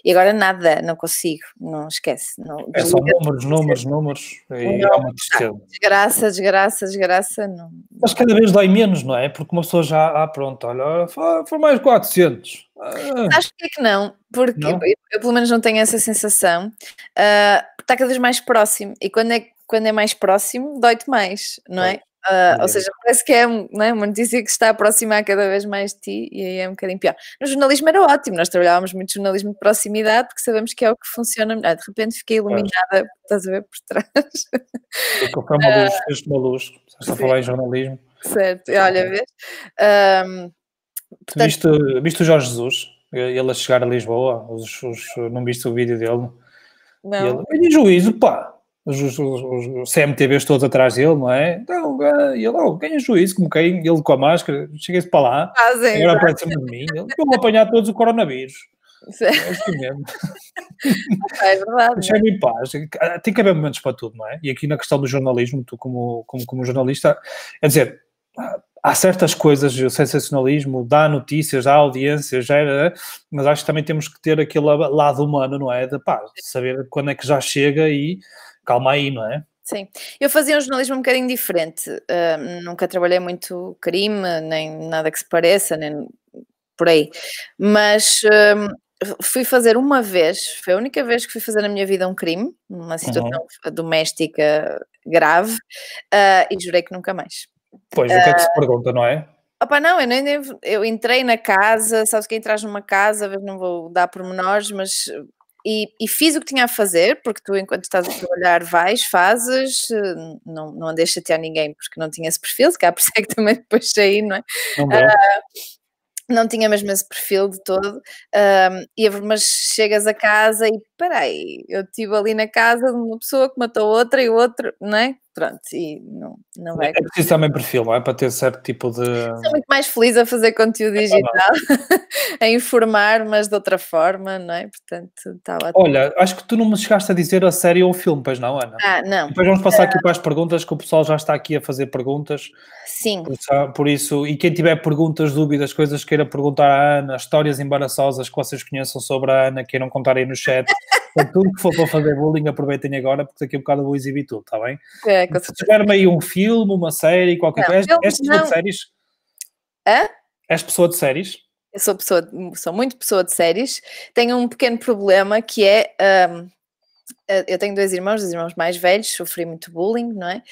E agora nada, não consigo, não esquece. Não, é só números, números, números, números. E há uma tristeza. Desgraça, desgraça, desgraça. Não. Mas cada vez dói menos, não é? Porque uma pessoa já, ah pronto, olha, foram mais quatrocentos. Ah. Acho que é que não, porque não? Eu, eu pelo menos não tenho essa sensação. Uh, está cada vez mais próximo e quando é que quando é mais próximo, dói-te mais, não é? é. Uh, é. Ou seja, parece que é, não é uma notícia que se está a aproximar cada vez mais de ti e aí é um bocadinho pior. No jornalismo era ótimo, nós trabalhávamos muito jornalismo de proximidade porque sabemos que é o que funciona melhor. Ah, de repente fiquei iluminada, é. estás a ver, por trás. Ficou para uma luz, fez uma luz, estás a falar em jornalismo. Certo, olha, é. vês? Um, portanto... viste, viste o Jorge Jesus, ele a chegar a Lisboa, os, os, não viste o vídeo dele? Não. Ele, ele juízo, pá! Os, os, os C M T Vs todos atrás dele, não é? Então, ele, oh, quem é juízo? Como quem? Ele com a máscara, cheguei-se para lá, fazem, agora para cima de mim, eu vou apanhar todos o coronavírus. É assim mesmo. É verdade. Deixa-me em paz. Tem que haver momentos para tudo, não é? E aqui na questão do jornalismo, tu como, como, como jornalista, é dizer, há certas coisas, o sensacionalismo dá notícias, dá audiência, gera, mas acho que também temos que ter aquele lado humano, não é? De, pá, saber quando é que já chega e calma aí, não é? Sim. Eu fazia um jornalismo um bocadinho diferente. Uh, nunca trabalhei muito crime, nem nada que se pareça, nem por aí. Mas uh, fui fazer uma vez, foi a única vez que fui fazer na minha vida um crime, uma situação uhum. doméstica grave, uh, e jurei que nunca mais. Pois, o que é que se pergunta, não é? Opa, não, eu, nem, eu entrei na casa, sabes que entras numa casa, não vou dar pormenores, mas E, e fiz o que tinha a fazer, porque tu, enquanto estás a trabalhar, vais, fazes, não, não andes a chatear ninguém, porque não tinha esse perfil, se cá por isso é que também depois saí, não é? Não, uh, não tinha mesmo esse perfil de todo, uh, e, mas chegas a casa e, peraí, eu estive ali na casa de uma pessoa que matou outra e outra, não é? Pronto, e não, não é... É preciso também perfil, não é? Para ter certo tipo de... Estou muito mais feliz a fazer conteúdo digital, a informar, mas de outra forma, não é? Portanto, está ótimo. Olha, acho que tu não me chegaste a dizer a série ou o filme, pois não, Ana? Ah, não. Depois vamos passar aqui para as perguntas, que o pessoal já está aqui a fazer perguntas. Sim. Por isso, e quem tiver perguntas, dúvidas, coisas que queira perguntar à Ana, histórias embaraçosas que vocês conheçam sobre a Ana, queiram contar aí no chat... Então, tudo que for para fazer bullying, aproveitem agora, porque daqui a um bocado eu vou exibir tudo, está bem? É, se tiver meio um filme, uma série, qualquer coisa... És pessoa de séries? Hã? És pessoa de séries? Eu sou, pessoa de, sou muito pessoa de séries. Tenho um pequeno problema que é... Um, eu tenho dois irmãos, dois irmãos mais velhos, sofri muito bullying, não é?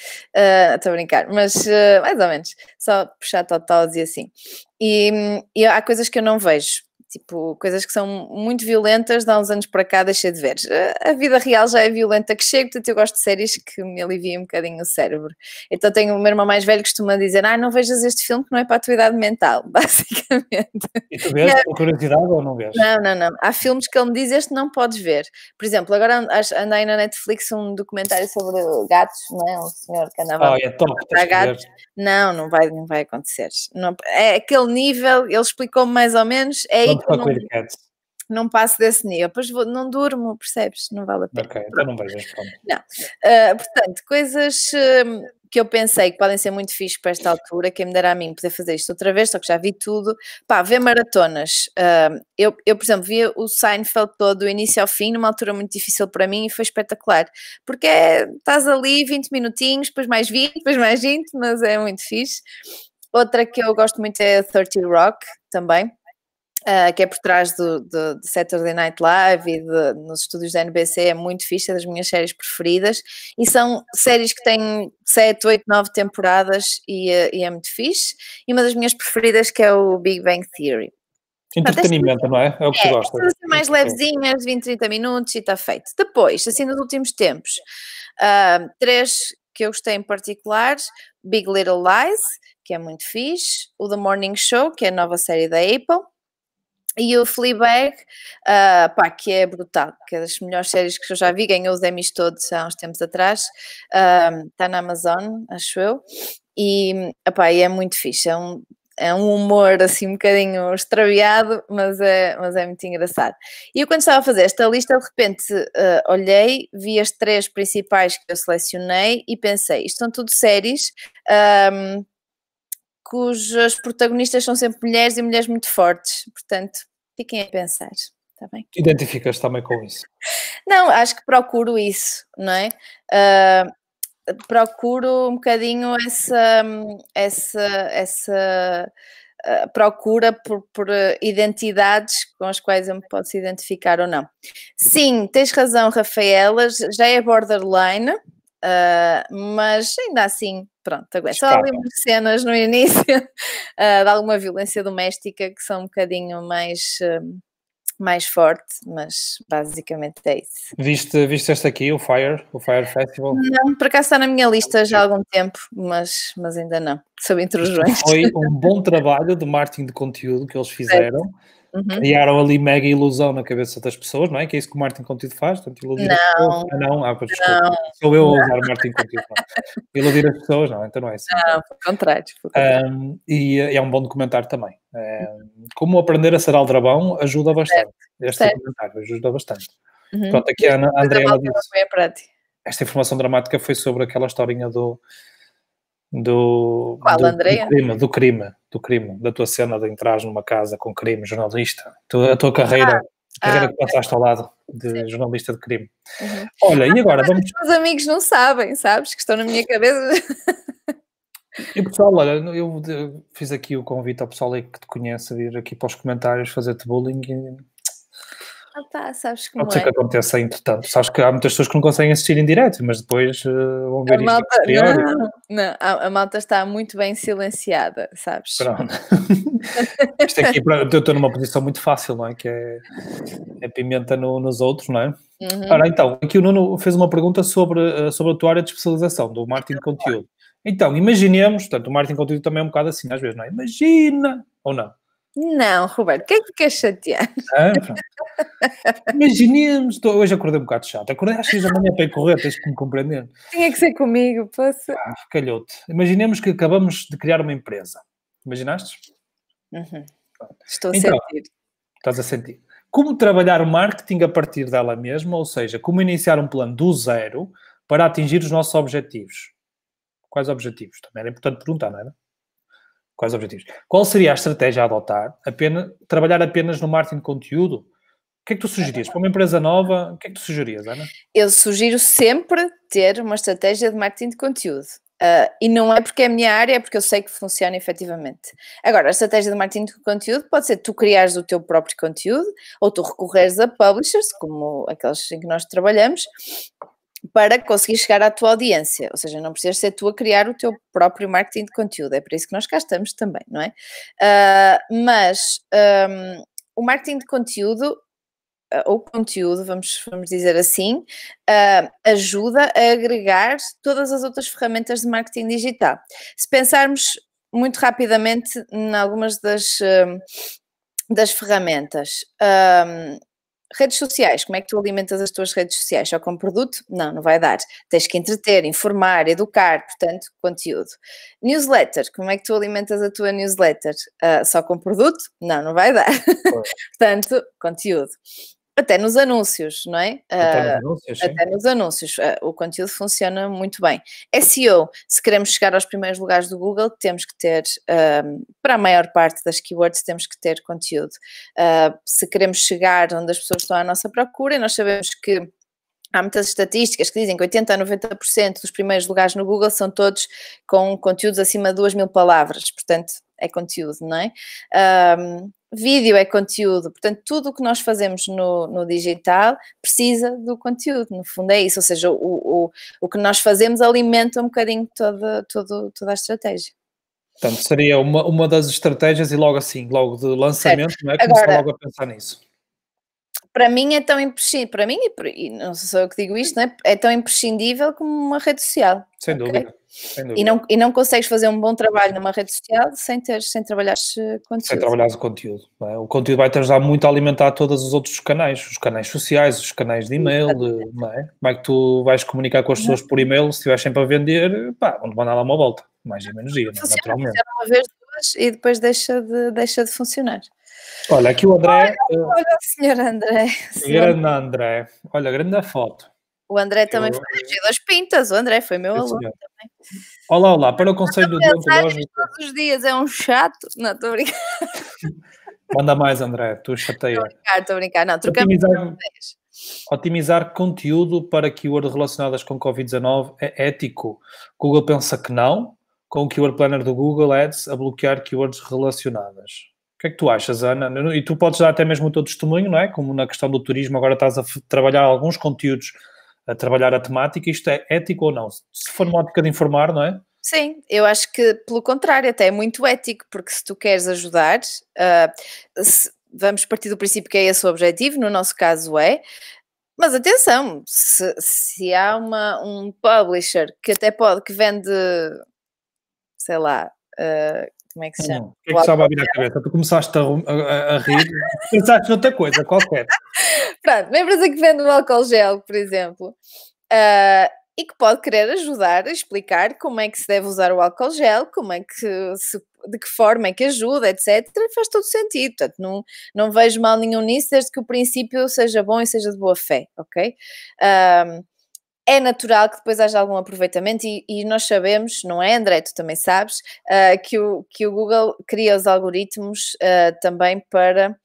Estou uh, a brincar, mas uh, mais ou menos. Só puxar totós e assim. E, e há coisas que eu não vejo. Tipo, coisas que são muito violentas, de há uns anos para cá deixei de ver. A vida real já é violenta que chega, portanto eu gosto de séries que me aliviem um bocadinho o cérebro. Então tenho o meu irmão mais velho que costuma dizer, ah, não vejas este filme que não é para a tua idade mental, basicamente. E tu vês por curiosidade ou não vês? Não, não, não. Há filmes que ele me diz, este não podes ver. Por exemplo, agora andei na Netflix um documentário sobre gatos, não é? Um senhor que andava oh, é top, a gatos. Não, não vai, não vai acontecer. Não, é aquele nível, ele explicou-me mais ou menos, é não. Não, não passo desse nível, pois vou, não durmo, percebes? Não vale a pena. Ok, então não vejo. Não. Uh, portanto, coisas uh, que eu pensei que podem ser muito fixe para esta altura, quem me dera a mim poder fazer isto outra vez, só que já vi tudo. Pá, ver maratonas. Uh, eu, eu, por exemplo, vi o Seinfeld todo do início ao fim, numa altura muito difícil para mim e foi espetacular. Porque é, estás ali vinte minutinhos, depois mais vinte, depois mais vinte, mas é muito fixe. Outra que eu gosto muito é a trinta Rock, também. Uh, que é por trás do, do, do Saturday Night Live e de, nos estúdios da N B C, é muito fixe, é das minhas séries preferidas, e são séries que têm sete, oito, nove temporadas e, e é muito fixe, e uma das minhas preferidas que é o Big Bang Theory. Entretenimento, não é? É o que tu gostas. É, mais levezinhas, de vinte, trinta minutos e está feito. Depois, assim nos últimos tempos, uh, três que eu gostei em particular, Big Little Lies, que é muito fixe, o The Morning Show, que é a nova série da Apple, e o Fleabag, uh, pá, que é brutal, que é das melhores séries que eu já vi, ganhou os Emmys todos há uns tempos atrás, está uh, na Amazon, acho eu, e, epá, e é muito fixe, é um, é um humor assim um bocadinho extraviado, mas é, mas é muito engraçado. E eu quando estava a fazer esta lista, de repente uh, olhei, vi as três principais que eu selecionei e pensei, isto são tudo séries... Um, cujas protagonistas são sempre mulheres e mulheres muito fortes, portanto, fiquem a pensar, está bem? Identificas também com isso? Não, acho que procuro isso, não é? Uh, procuro um bocadinho essa, essa, essa uh, procura por, por identidades com as quais eu me posso identificar ou não. Sim, tens razão, Rafaela, já é borderline, uh, mas ainda assim... Pronto, agora só ali umas cenas no início uh, de alguma violência doméstica que são um bocadinho mais, uh, mais forte, mas basicamente é isso. Viste, viste este aqui, o Fire, o Fire Festival? Não, por acaso está na minha lista já há algum tempo, mas, mas ainda não, sob intrusões. Foi um bom trabalho de marketing de conteúdo que eles fizeram. É. Uhum. Criaram ali mega ilusão na cabeça das pessoas, não é? Que é isso que o marketing de conteúdo faz, portanto, iludir não, as pessoas. Ah, não, ah, desculpa, não, sou eu não. a usar o marketing de conteúdo. Não. Iludir as pessoas, não, então não é assim. Não, pelo contrário. contrário. Um, e, e é um bom documentário também. Um, como aprender a ser aldrabão ajuda bastante. Certo. Este certo. documentário ajuda bastante. Uhum. Pronto, aqui a Ana, a Andrea disse, esta informação dramática foi sobre aquela historinha do... Do, Qual, do, do, crime, do crime, do crime, da tua cena de entrar numa casa com crime, jornalista, a tua carreira, ah, carreira ah, que passaste ao lado de sim. jornalista de crime. Uhum. Olha, ah, e agora vamos... Os meus amigos não sabem, sabes, que estão na minha cabeça. E pessoal, olha, eu fiz aqui o convite ao pessoal aí que te conhece, vir aqui para os comentários, fazer-te bullying e... Ah, pá, sabes como pode ser é. que aconteça, entretanto. Sabes que há muitas pessoas que não conseguem assistir em direto, mas depois uh, vão ver a isto malta, não, não, não. A, a malta está muito bem silenciada, sabes? Pronto. Isto aqui, eu estou numa posição muito fácil, não é? Que é, é pimenta no, nos outros, não é? Uhum. Ora, então, aqui o Nuno fez uma pergunta sobre, sobre a tua área de especialização, do marketing de conteúdo. Então, imaginemos, portanto, o marketing de conteúdo também é um bocado assim, às vezes, não é? Imagina, ou não? Não, Roberto, quem é que quer chatear? Ah, imaginemos, estou, hoje acordei um bocado chato, acordei às seis da manhã para ir correr, tens que me compreender. Tinha que ser comigo, posso? Ah, calhou-te. Imaginemos que acabamos de criar uma empresa, imaginaste? Uhum. Estou a então, sentir. Estás a sentir. Como trabalhar o marketing a partir dela mesma, ou seja, como iniciar um plano do zero para atingir os nossos objetivos? Quais objetivos? Também era importante perguntar, não era? Quais objetivos? Qual seria a estratégia a adotar? Apenas, trabalhar apenas no marketing de conteúdo? O que é que tu sugerias? Para uma empresa nova, o que é que tu sugerias, Ana? Eu sugiro sempre ter uma estratégia de marketing de conteúdo. Uh, e não é porque é a minha área, é porque eu sei que funciona efetivamente. Agora, a estratégia de marketing de conteúdo pode ser tu criares o teu próprio conteúdo ou tu recorreres a publishers, como aqueles em que nós trabalhamos, para conseguir chegar à tua audiência, ou seja, não precisas ser tu a criar o teu próprio marketing de conteúdo, é para isso que nós cá estamos também, não é? Uh, mas um, o marketing de conteúdo, uh, ou conteúdo, vamos, vamos dizer assim, uh, ajuda a agregar todas as outras ferramentas de marketing digital. Se pensarmos muito rapidamente em algumas das, uh, das ferramentas, um, redes sociais, como é que tu alimentas as tuas redes sociais? Só com produto? Não, não vai dar. Tens que entreter, informar, educar, portanto, conteúdo. Newsletter, como é que tu alimentas a tua newsletter? Uh, só com produto? Não, não vai dar. Portanto, conteúdo. Até nos anúncios, não é? Até nos anúncios, uh, até nos anúncios. Uh, o conteúdo funciona muito bem. S E O, se queremos chegar aos primeiros lugares do Google, temos que ter, uh, para a maior parte das keywords, temos que ter conteúdo. Uh, se queremos chegar onde as pessoas estão à nossa procura, e nós sabemos que há muitas estatísticas que dizem que oitenta a noventa por cento dos primeiros lugares no Google são todos com conteúdos acima de duas mil palavras, portanto, é conteúdo, não é? Um, vídeo é conteúdo, portanto, tudo o que nós fazemos no, no digital precisa do conteúdo, no fundo é isso, ou seja, o, o, o que nós fazemos alimenta um bocadinho toda, toda, toda a estratégia. Portanto, seria uma, uma das estratégias e logo assim, logo de lançamento, certo. Não é? Começar agora, logo a pensar nisso. Para mim é tão imprescindível, para mim, e não sou eu que digo isto, não é? É tão imprescindível como uma rede social. Sem okay? dúvida. Sem dúvida. E, não, e não consegues fazer um bom trabalho numa rede social sem, ter, sem trabalhares conteúdo. Sem trabalhares o conteúdo. Não é? O conteúdo vai te ajudar muito a alimentar todos os outros canais, os canais sociais, os canais de e-mail, não é? Como é que tu vais comunicar com as pessoas por e-mail se estiveres sempre a vender, pá, vão-te mandar lá uma volta, mais ou menos dia, não é? Naturalmente. Uma vez, duas e depois deixa de, deixa de funcionar. Olha, aqui o André... Olha, olha o senhor André. Grande André. Olha, grande a foto. O André também eu... foi das pintas. O André foi meu aluno também. Olá, olá. Para o conselho do Dom Pedro... Todos os dias é um chato. Não, estou a brincar. Manda mais, André. Tu chateia. Estou a brincar, estou a brincar. Não, trocamos. Otimizar, otimizar conteúdo para keyword relacionadas com Covid dezanove é ético. Google pensa que não. Com o Keyword Planner do Google Ads a bloquear keywords relacionadas. O que é que tu achas, Ana? E tu podes dar até mesmo o teu testemunho, não é? Como na questão do turismo, agora estás a trabalhar alguns conteúdos, a trabalhar a temática, isto é ético ou não? Se for uma ótica de informar, não é? Sim, eu acho que, pelo contrário, até é muito ético, porque se tu queres ajudar, uh, se, vamos partir do princípio que é esse o objetivo, no nosso caso é, mas atenção, se, se há uma, um publisher que até pode, que vende, sei lá... Uh, Como é que se chama? O que é que estava a vir à cabeça? Tu começaste a, a, a rir, pensaste noutra coisa, qualquer. Pronto, uma empresa que vende um álcool gel, por exemplo, uh, e que pode querer ajudar a explicar como é que se deve usar o álcool gel, como é que se, de que forma é que ajuda, etcétera. Faz todo sentido, portanto, não, não vejo mal nenhum nisso, desde que o princípio seja bom e seja de boa fé, ok? Um, É natural que depois haja algum aproveitamento e, e nós sabemos, não é, André, tu também sabes, uh, que, o, que o Google cria os algoritmos uh, também para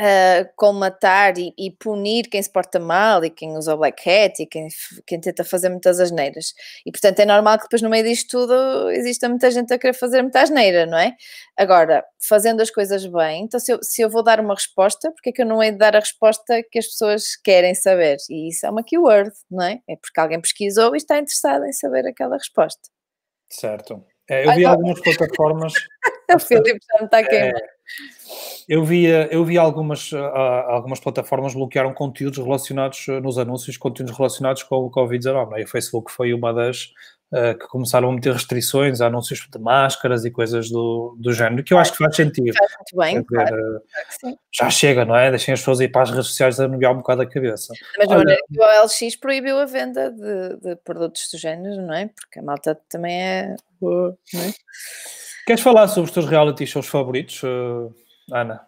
uh, colmatar e, e punir quem se porta mal e quem usa o black hat e quem, quem tenta fazer muitas asneiras. E, portanto, é normal que depois no meio disto tudo exista muita gente a querer fazer muita asneira, não é? Agora, fazendo as coisas bem, então se eu, se eu vou dar uma resposta, porque é que eu não hei de dar a resposta que as pessoas querem saber? E isso é uma keyword, não é? É porque alguém pesquisou e está interessado em saber aquela resposta. Certo. É, eu vi Olha. algumas plataformas... o Filipe já me está queimando. É, eu vi, eu vi algumas, algumas plataformas bloquearam conteúdos relacionados nos anúncios, conteúdos relacionados com o covid dezenove, né? E o Facebook foi uma das uh, que começaram a meter restrições a anúncios de máscaras e coisas do, do género, que eu acho que faz sentido. Faz muito bem, dizer, claro. Já chega, não é? Deixem as pessoas ir para as redes sociais a nomear um bocado a cabeça. Da mesma maneira que o O L X proibiu a venda de, de produtos do género, não é? Porque a malta também é... boa, não é? Queres falar sobre os teus reality shows favoritos, uh, Ana?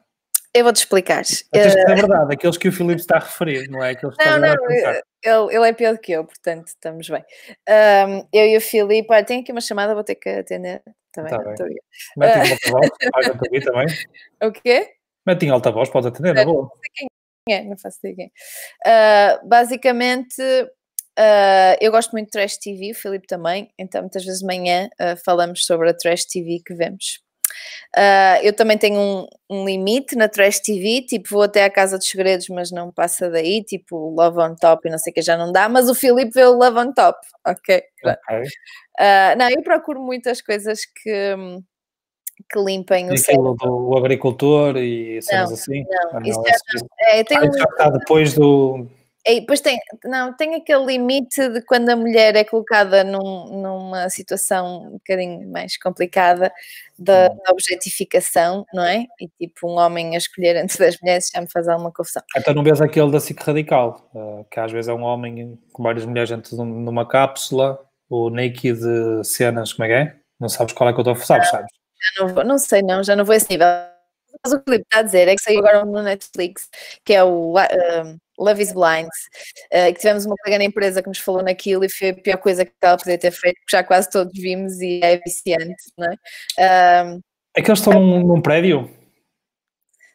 Eu vou-te explicar. Até que é verdade, aqueles que o Filipe está a referir, não é? Aqueles que não, não, ele, ele é pior do que eu, portanto, estamos bem. Um, eu e o Filipe, ah, tenho aqui uma chamada, vou ter que atender também. Tá bem. Mete em altavoz, olha para mim também. O quê? Mete em altavoz, podes atender, não é boa? Não sei quem é, não faço ideia quem é. Uh, basicamente... Uh, eu gosto muito de Trash T V, o Filipe também, então muitas vezes de manhã uh, falamos sobre a Trash T V que vemos. Uh, eu também tenho um, um limite na Trash T V, tipo vou até à Casa dos Segredos, mas não passa daí, tipo Love on Top e não sei o que já não dá, mas o Filipe vê o Love on Top, ok? okay. Uh, não, eu procuro muitas coisas que... que limpem e o cérebro. Do agricultor e cenas assim? Não, ah, não isso é... é, é tenho... já está depois do... E depois tem, não, tem aquele limite de quando a mulher é colocada num, numa situação um bocadinho mais complicada da, da objetificação, não é? E tipo um homem a escolher entre das mulheres já me faz alguma confusão. Então não vês aquele da SIC Radical, que às vezes é um homem com várias mulheres dentro de uma cápsula, o naked de cenas, como é que é? Não sabes qual é que eu estou a falar, sabes? Não, não, vou, não sei não, já não vou a esse nível. Mas o que ele está a dizer é que saiu agora no Netflix, que é o... Um, Love is Blind, uh, que tivemos uma colega na empresa que nos falou naquilo e foi a pior coisa que ela podia ter feito, porque já quase todos vimos e é viciante, não é? Um, é que eles estão num, num prédio?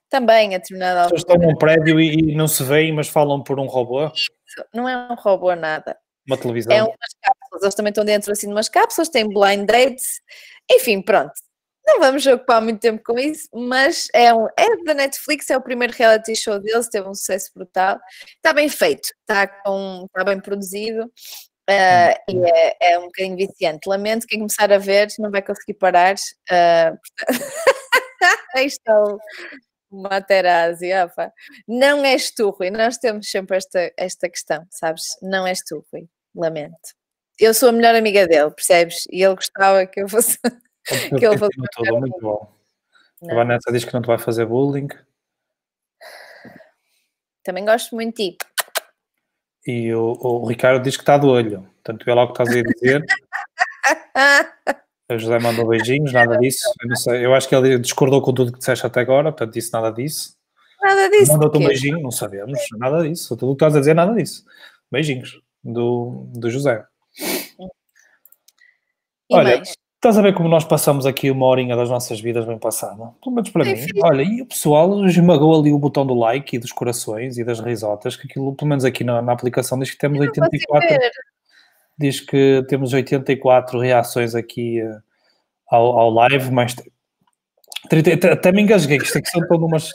Também, a determinada altura. Eles estão num prédio e, e não se veem, mas falam por um robô? Isso, não é um robô nada. Uma televisão? É umas cápsulas, eles também estão dentro assim de umas cápsulas, têm blind dates, enfim, pronto. Não vamos ocupar muito tempo com isso, mas é, um, é da Netflix, é o primeiro reality show deles, teve um sucesso brutal. Está bem feito, está, com, está bem produzido uh, e é, é um bocadinho viciante. Lamento, quem começar a ver não vai conseguir parar. Uh, portanto... Aí está o Materazzi. Opa. Não és tu, Rui. Nós temos sempre esta, esta questão, sabes? Não és tu, Rui. Lamento. Eu sou a melhor amiga dele, percebes? E ele gostava que eu fosse... Que ele tudo, muito bom. Não. A Vanessa diz que não te vai fazer bullying. Também gosto muito de ti. E o, o Ricardo diz que está de olho. Portanto, é logo que estás a dizer. O José mandou beijinhos, nada disso. Eu, não sei, eu acho que ele discordou com tudo que disseste até agora, portanto disse nada disso. Nada disso. Mandou-te um beijinho, não sabemos, nada disso. Tudo o que estás a dizer, nada disso. Beijinhos do, do José. E olha, mais? Estás a ver como nós passamos aqui uma horinha das nossas vidas bem passada? Pelo menos para mim. Olha, e o pessoal esmagou ali o botão do like e dos corações e das risotas, que aquilo, pelo menos aqui na, na aplicação, diz que temos oitenta e quatro... Diz que temos oitenta e quatro reações aqui uh, ao, ao live, mas... trinta, até me engasguei, que isto aqui são todas umas...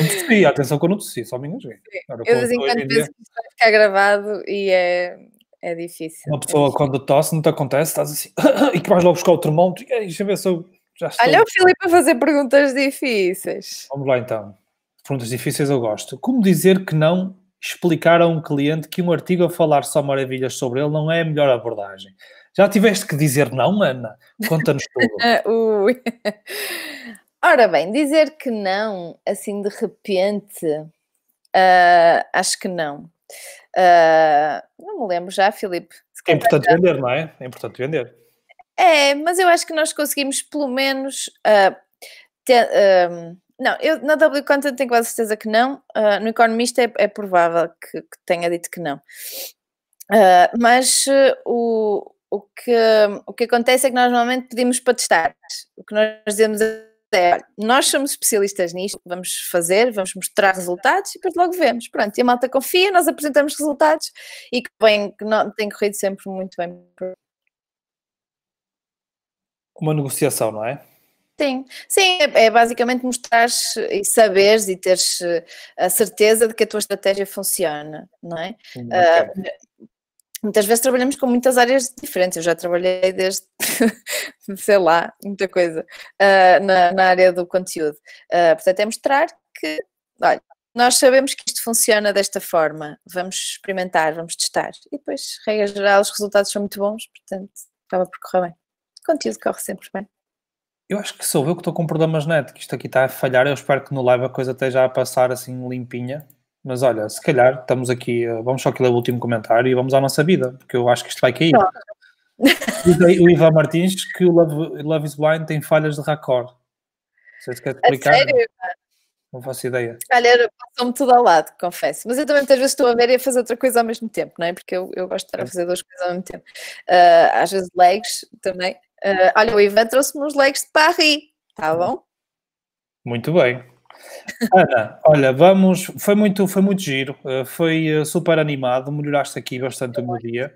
Não tossi, atenção que eu não tossi, só me engasguei. Agora, eu, de vez em quando, penso que isto vai ficar gravado e é... É difícil. Uma pessoa é difícil. Quando tosse, não te acontece, estás assim, e que vais logo buscar o termômetro, e aí, deixa eu ver se eu já estou... Olha o Filipe a fazer perguntas difíceis. Vamos lá então. Perguntas difíceis eu gosto. Como dizer que não explicar a um cliente que um artigo a falar só maravilhas sobre ele não é a melhor abordagem? Já tiveste que dizer não, Ana? Conta-nos tudo. Ui. Ora bem, dizer que não, assim de repente, uh, acho que não. Uh, não me lembro já, Filipe. É importante vender, não é? É importante vender. É, mas eu acho que nós conseguimos pelo menos... Uh, ter, uh, não, eu na W Content tenho quase certeza que não. Uh, no Economista é, é provável que, que tenha dito que não. Uh, mas uh, o, o, que, o que acontece é que nós normalmente pedimos para testar. O que nós dizemos é é, olha, nós somos especialistas nisto, vamos fazer, vamos mostrar resultados e depois logo vemos. Pronto, e a malta confia, nós apresentamos resultados e que, bem, que não, tem corrido sempre muito bem. Uma negociação, não é? Sim, sim, é basicamente mostrares e saberes e teres a certeza de que a tua estratégia funciona, não é? Okay. Uh, muitas vezes trabalhamos com muitas áreas diferentes, eu já trabalhei desde, sei lá, muita coisa, uh, na, na área do conteúdo. Uh, portanto, é mostrar que, olha, nós sabemos que isto funciona desta forma, vamos experimentar, vamos testar. E depois, regra geral, os resultados são muito bons, portanto, acaba por correr bem. O conteúdo corre sempre bem. Eu acho que sou eu que estou com problemas net, que isto aqui está a falhar. Eu espero que no live a coisa esteja a passar assim limpinha. Mas olha, se calhar estamos aqui, vamos só aqui ler o último comentário e vamos à nossa vida, porque eu acho que isto vai cair. O Ivan Martins, que o Love, Love is Blind tem falhas de raccord. Não sei se quer explicar. A sério? Não faço ideia. Olha, passou-me tudo ao lado, confesso. Mas eu também muitas vezes estou a ver e a fazer outra coisa ao mesmo tempo, não é? Porque eu, eu gosto de estar a fazer duas coisas ao mesmo tempo. Uh, às vezes legs também. Uh, olha, o Ivan trouxe-me uns legs de Paris, tá bom? Muito bem. Ana, olha, vamos, foi muito, foi muito giro, foi super animado, melhoraste aqui bastante o meu dia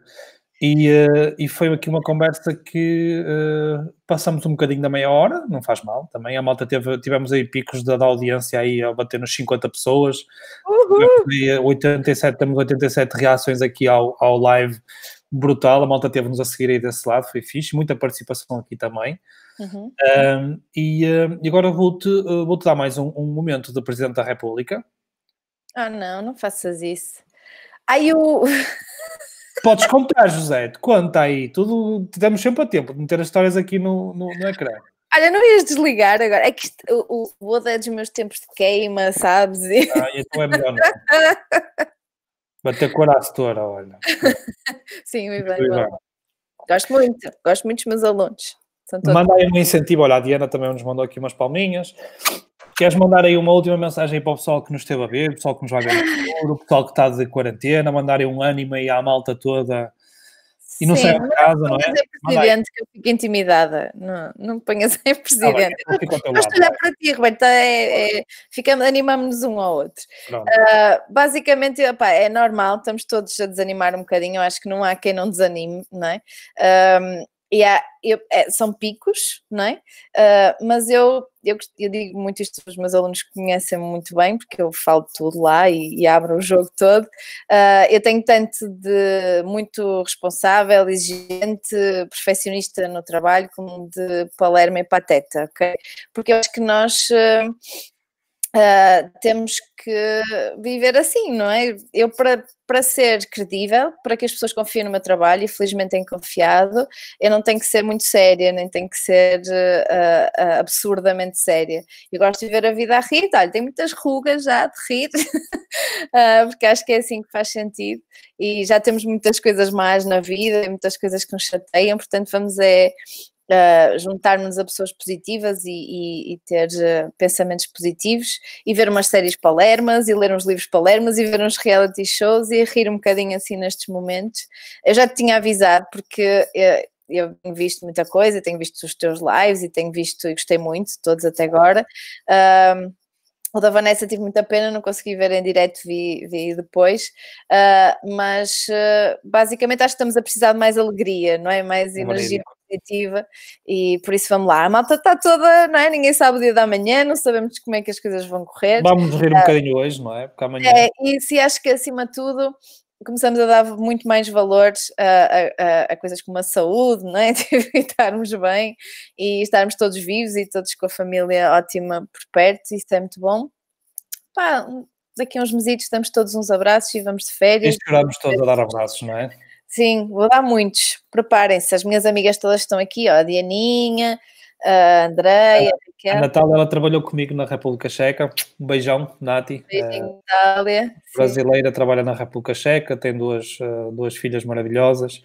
e, uh, e foi aqui uma conversa que uh, passamos um bocadinho da meia hora, não faz mal também, a malta teve, tivemos aí picos da, da audiência aí a bater nos cinquenta pessoas, oitenta e sete, temos oitenta e sete reações aqui ao, ao live. Brutal, a malta teve-nos a seguir aí desse lado, foi fixe, muita participação aqui também. Uhum. Um, e, um, e agora vou-te uh, vou-te dar mais um, um momento do Presidente da República. Ah, oh, não, não faças isso. Ai, eu... Podes contar, José, conta aí, tudo, te damos sempre a tempo de meter as histórias aqui no, no, no ecrã. Olha, não ias desligar agora, é que isto, o, o Boda é dos meus tempos de queima, sabes? Ah, então é melhor não. Bater com a rasteira, olha. Sim, o Ivan. Gosto muito, gosto muito dos meus alunos. Manda aí um incentivo, olha, a Diana também nos mandou aqui umas palminhas. Queres mandar aí uma última mensagem aí para o pessoal que nos esteve a ver, o pessoal que nos vai ver no futuro, o pessoal que está de quarentena, mandar aí um ânimo aí à malta toda e não saia de casa, não é? Não ponhas em presidente que eu fico intimidada, não, não me ponhas em presidente. Ah, bem, eu gosto de olhar para ti, Roberto, é, é, animamos-nos um ao outro. Uh, basicamente, opa, é normal, estamos todos a desanimar um bocadinho, eu acho que não há quem não desanime, não é? Um, e há, eu, é, são picos, não é? Uh, mas eu, eu, eu digo muito isto para os meus alunos que conhecem-me muito bem, porque eu falo tudo lá e, e abro o jogo todo. Uh, eu tenho tanto de muito responsável, exigente, perfeccionista no trabalho, como de palerma e pateta, ok? Porque eu acho que nós... Uh, Uh, temos que viver assim, não é? Eu, para, para ser credível, para que as pessoas confiem no meu trabalho, e felizmente tenho confiado, eu não tenho que ser muito séria, nem tenho que ser uh, uh, absurdamente séria. Eu gosto de ver a vida a rir, olha, tenho muitas rugas já de rir, uh, porque acho que é assim que faz sentido, e já temos muitas coisas más na vida, muitas coisas que nos chateiam, portanto vamos é... Uh, juntarmos a pessoas positivas e, e, e ter uh, pensamentos positivos e ver umas séries palermas e ler uns livros palermas e ver uns reality shows e rir um bocadinho assim nestes momentos. Eu já te tinha avisado porque eu, eu tenho visto muita coisa, tenho visto os teus lives e tenho visto e gostei muito todos até agora. Uh, O da Vanessa tive muita pena, não consegui ver em direto, vi, vi depois, uh, mas uh, basicamente acho que estamos a precisar de mais alegria, não é? Mais energia positiva e por isso vamos lá. A malta está toda, não é? Ninguém sabe o dia da manhã, não sabemos como é que as coisas vão correr. Vamos rir um uh, bocadinho hoje, não é? Porque amanhã... É, e se acho que acima de tudo... Começamos a dar muito mais valor a, a, a coisas como a saúde, não é? De estarmos bem e estarmos todos vivos e todos com a família ótima por perto, isso é muito bom. Pá, daqui a uns mesitos damos todos uns abraços e vamos de férias. E esperamos todos a dar abraços, não é? Sim, vou dar muitos. Preparem-se, as minhas amigas todas estão aqui, ó, a Dianinha, a Andréia, a Raquel. A Natália, ela trabalhou comigo na República Checa. Um beijão, Nati. Beijinho, Natália. Brasileira, trabalha na República Checa, tem duas, duas filhas maravilhosas.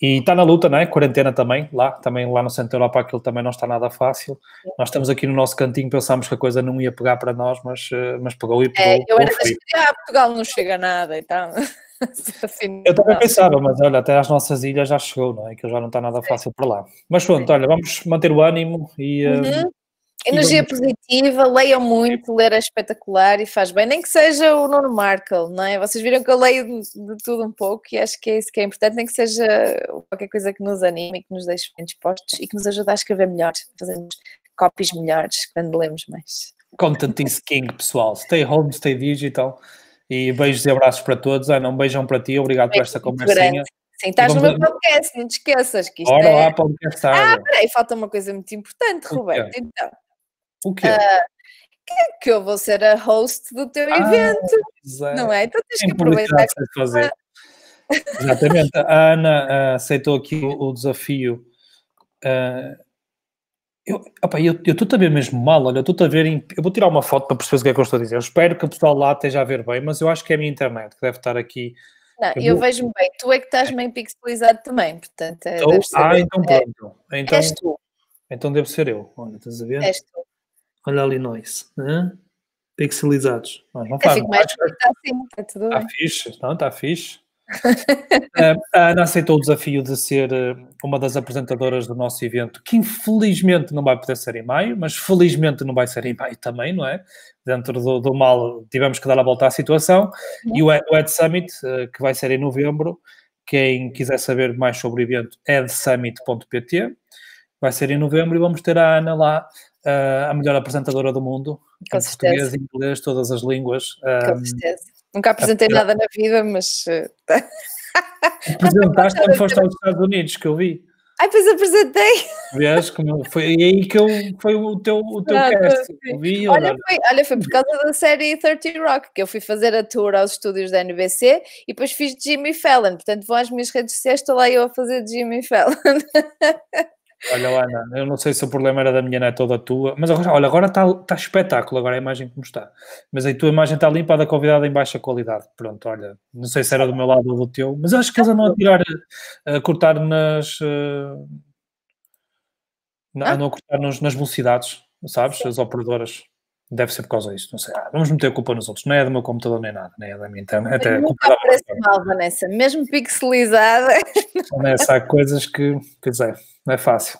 E está na luta, não é? Quarentena também, lá, também lá no centro da Europa, aquilo também não está nada fácil. Nós estamos aqui no nosso cantinho, pensámos que a coisa não ia pegar para nós, mas, mas pegou e pegou. É, eu era assim, ah, Portugal não chega nada, então... Assim, eu também não pensava, mas olha, até às nossas ilhas já chegou, não é? Que já não está nada fácil para lá. Mas pronto, olha, vamos manter o ânimo e uhum. uh, Energia positiva, leiam muito, ler é espetacular e faz bem, nem que seja o Nuno Markle, não é? Vocês viram que eu leio de, de tudo um pouco e acho que é isso que é importante, nem que seja qualquer coisa que nos anime e que nos deixe bem dispostos e que nos ajude a escrever melhor, fazermos copies melhores quando lemos mais. Content is king, pessoal. Stay home, stay digital e beijos e abraços para todos. Ah, não, beijão para ti, obrigado bem, por esta conversinha. Grande. Sim, estás no meu podcast, não te esqueças que isto Ora é... lá, podcast. Ah, peraí, falta uma coisa muito importante, Roberto, então. O quê? Uh, que eu vou ser a host do teu ah, evento, é. não é? Então tens que aproveitar. Que fazer. Exatamente. A Ana uh, aceitou aqui o, o desafio. Uh, eu estou a ver mesmo mal, olha, eu estou a ver... Em, eu vou tirar uma foto para perceber o que é que eu estou a dizer. Eu espero que o pessoal lá esteja a ver bem, mas eu acho que é a minha internet que deve estar aqui. Não, eu, eu vou... vejo-me bem. Tu é que estás meio pixelizado também, portanto... Então, ah, então pronto. É, então, és tu. Então deve ser eu. Olha, estás a ver? És tu. Olha ali nós, né? Pixelizados. Não, não faz mais. Está assim, está tudo bem. Está fixe, não, está fixe. A Ana aceitou o desafio de ser uma das apresentadoras do nosso evento, que infelizmente não vai poder ser em maio, mas felizmente não vai ser em maio também, não é? Dentro do, do mal tivemos que dar a volta à situação. E o Ed Summit, que vai ser em novembro, quem quiser saber mais sobre o evento, edsummit ponto pt, vai ser em novembro e vamos ter a Ana lá, Uh, a melhor apresentadora do mundo, com certeza. Português, inglês, todas as línguas. Com um, certeza. Nunca apresentei a... nada na vida, mas... Apresentaste quando foste aos Estados Unidos, que eu vi. Ai, pois apresentei. Vês? Como foi, e aí que eu, foi o teu, o teu não, cast. Não, eu vi, olha, olha. Foi, olha, foi por causa da série trinta Rock, que eu fui fazer a tour aos estúdios da N B C e depois fiz de Jimmy Fallon. Portanto, vão às minhas redes sociais, estou lá eu a fazer de Jimmy Fallon. Olha, Ana, eu não sei se o problema era da minha neta ou da tua, mas olha, agora está tá espetáculo, agora a imagem como está. Mas a tua imagem está limpa, da convidada em baixa qualidade. Pronto, olha, não sei se era do meu lado ou do teu, mas acho que eles andam a tirar, a cortar nas... Uh, ah? Andam a cortar nas, nas velocidades, sabes? Sim. As operadoras. Deve ser por causa disso, não sei. Ah, vamos meter a culpa nos outros. Não é do meu computador nem nada, nem é da minha internet. Até nunca aparece mal, Vanessa. Mesmo pixelizada. Vanessa, há coisas que, quer dizer, não é fácil.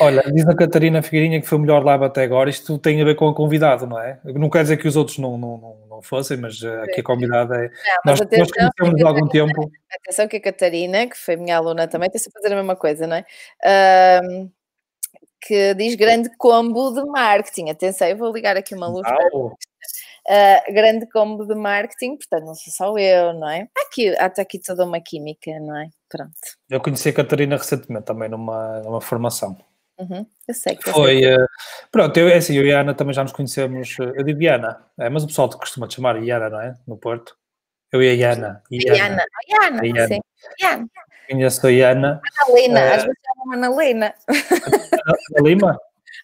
Olha, diz a Catarina Figueirinha que foi o melhor live até agora. Isto tem a ver com a convidada, não é? Não quer dizer que os outros não, não, não, não fossem, mas aqui a convidada é... Não, nós, atenção, nós conhecemos há algum tempo... Atenção que a Catarina, que foi minha aluna também, tem-se a fazer a mesma coisa, não é? Um... que diz grande combo de marketing. Atenção, eu vou ligar aqui uma luz. Wow. Uh, grande combo de marketing, portanto, não sou só eu, não é? Aqui, até aqui toda uma química, não é? Pronto. Eu conheci a Catarina recentemente também numa, numa formação. Uhum, eu sei que foi. Eu sei. Uh, pronto, eu, assim, eu e a Ana também já nos conhecemos. Eu digo Iana, é, mas o pessoal te costuma te chamar Iana, não é? No Porto. Eu e a Iana. Iana, Iana, Iana. Sim. Iana. Conheço a Iana. Ana Lina, uh, às vezes chamam Ana Lina. Ana Lima?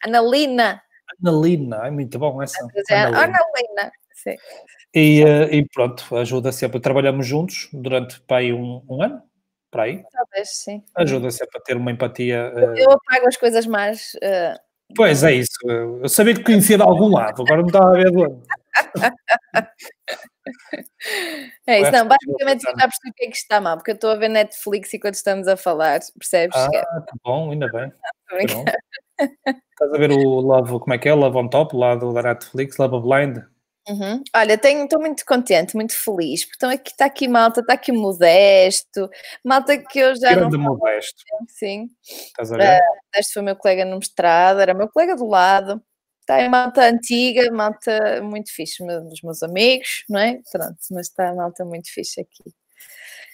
Ana Lina. Ana Lina, é muito bom essa. Ana, Ana Lina, sim. E, uh, e pronto, ajuda sempre. Trabalhamos juntos durante para aí um, um ano, para aí. Talvez, sim. Ajuda sempre a ter uma empatia. Uh... Eu apago as coisas mais... Uh... Pois é isso, eu sabia que conhecia de algum lado, agora não estava a ver de onde. É isso, não, basicamente já percebi o que é que está mal, porque eu estou a ver Netflix e quando estamos a falar, percebes? Ah, tá bom, ainda bem. Não, tá, estás a ver o Love, como é que é? Love on Top, lá do, da Netflix, Love Blind. Uhum. Olha, estou muito contente, muito feliz, porque então aqui, está aqui malta, está aqui Modesto, malta que eu já grande não... Modesto. Sim. Estás a ver? Uh, este foi meu colega no mestrado, era meu colega do lado. Está em malta antiga, malta muito fixe, dos meus amigos, não é? Pronto, mas está a malta muito fixe aqui.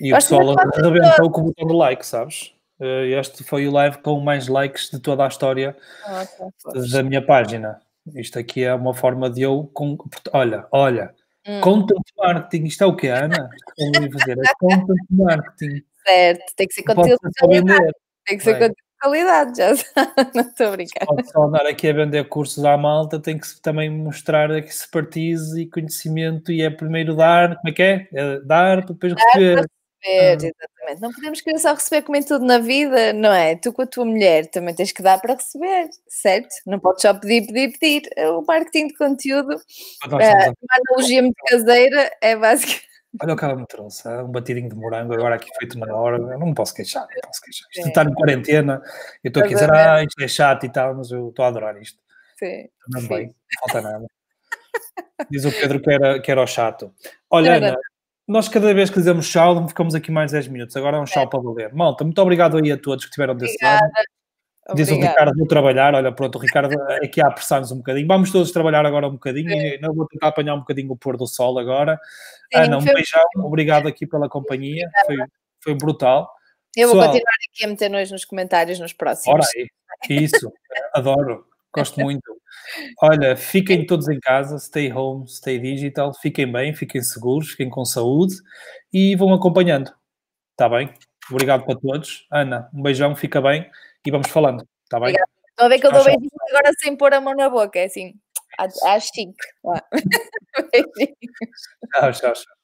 E gosto, o pessoal arrebentou com o botão do like, sabes? Este foi o live com mais likes de toda a história ah, tá, da minha página. Isto aqui é uma forma de eu... Com... Olha, olha, hum. Content Marketing, isto é o que, Ana? Isto é, fazer. É Content Marketing. Certo, tem que ser conteúdo de qualidade. Tem que ser conteúdo de qualidade, já sabe. Não estou a brincar. Pode só andar aqui a vender cursos à malta, tem que também mostrar aqui expertise e conhecimento e é primeiro dar, como é que é? É dar, depois dar, receber. Receber, exatamente. Não podemos querer só receber como em tudo na vida, não é? Tu com a tua mulher também tens que dar para receber, certo? Não podes só pedir, pedir, pedir. O marketing de conteúdo, ah, uma analogia muito caseira, é basicamente Olha o que ela me trouxe, um batidinho de morango agora aqui feito na hora, eu não me posso queixar, não posso queixar. Isto está em quarentena, eu estou aqui a dizer, ah, isto é chato e tal, mas eu estou a adorar isto. Sim. Não bem, não falta nada. Diz o Pedro que era, que era o chato. Olha, Ana, nós cada vez que dizemos tchau, ficamos aqui mais dez minutos, agora é um tchau é. para valer. Malta, muito obrigado aí a todos que estiveram desse Obrigada. lado. Diz Obrigada. o Ricardo, vou trabalhar, olha, pronto, o Ricardo aqui a apressar-nos um bocadinho. Vamos todos trabalhar agora um bocadinho, é. não vou tentar apanhar um bocadinho o pôr do sol agora. Sim, Ana, um beijão, bom. obrigado aqui pela companhia, foi, foi brutal. Eu vou Pessoal, continuar aqui a meter nós nos comentários nos próximos. Ora aí, isso, adoro, gosto muito. Olha, fiquem todos em casa, stay home, stay digital, fiquem bem, fiquem seguros, fiquem com saúde e vão acompanhando, está bem? Obrigado para todos. Ana, um beijão, fica bem e vamos falando, está bem? Obrigado. Estão a ver que eu dou beijinho agora sem pôr a mão na boca, é assim, às cinco. Tchau, tchau, tchau.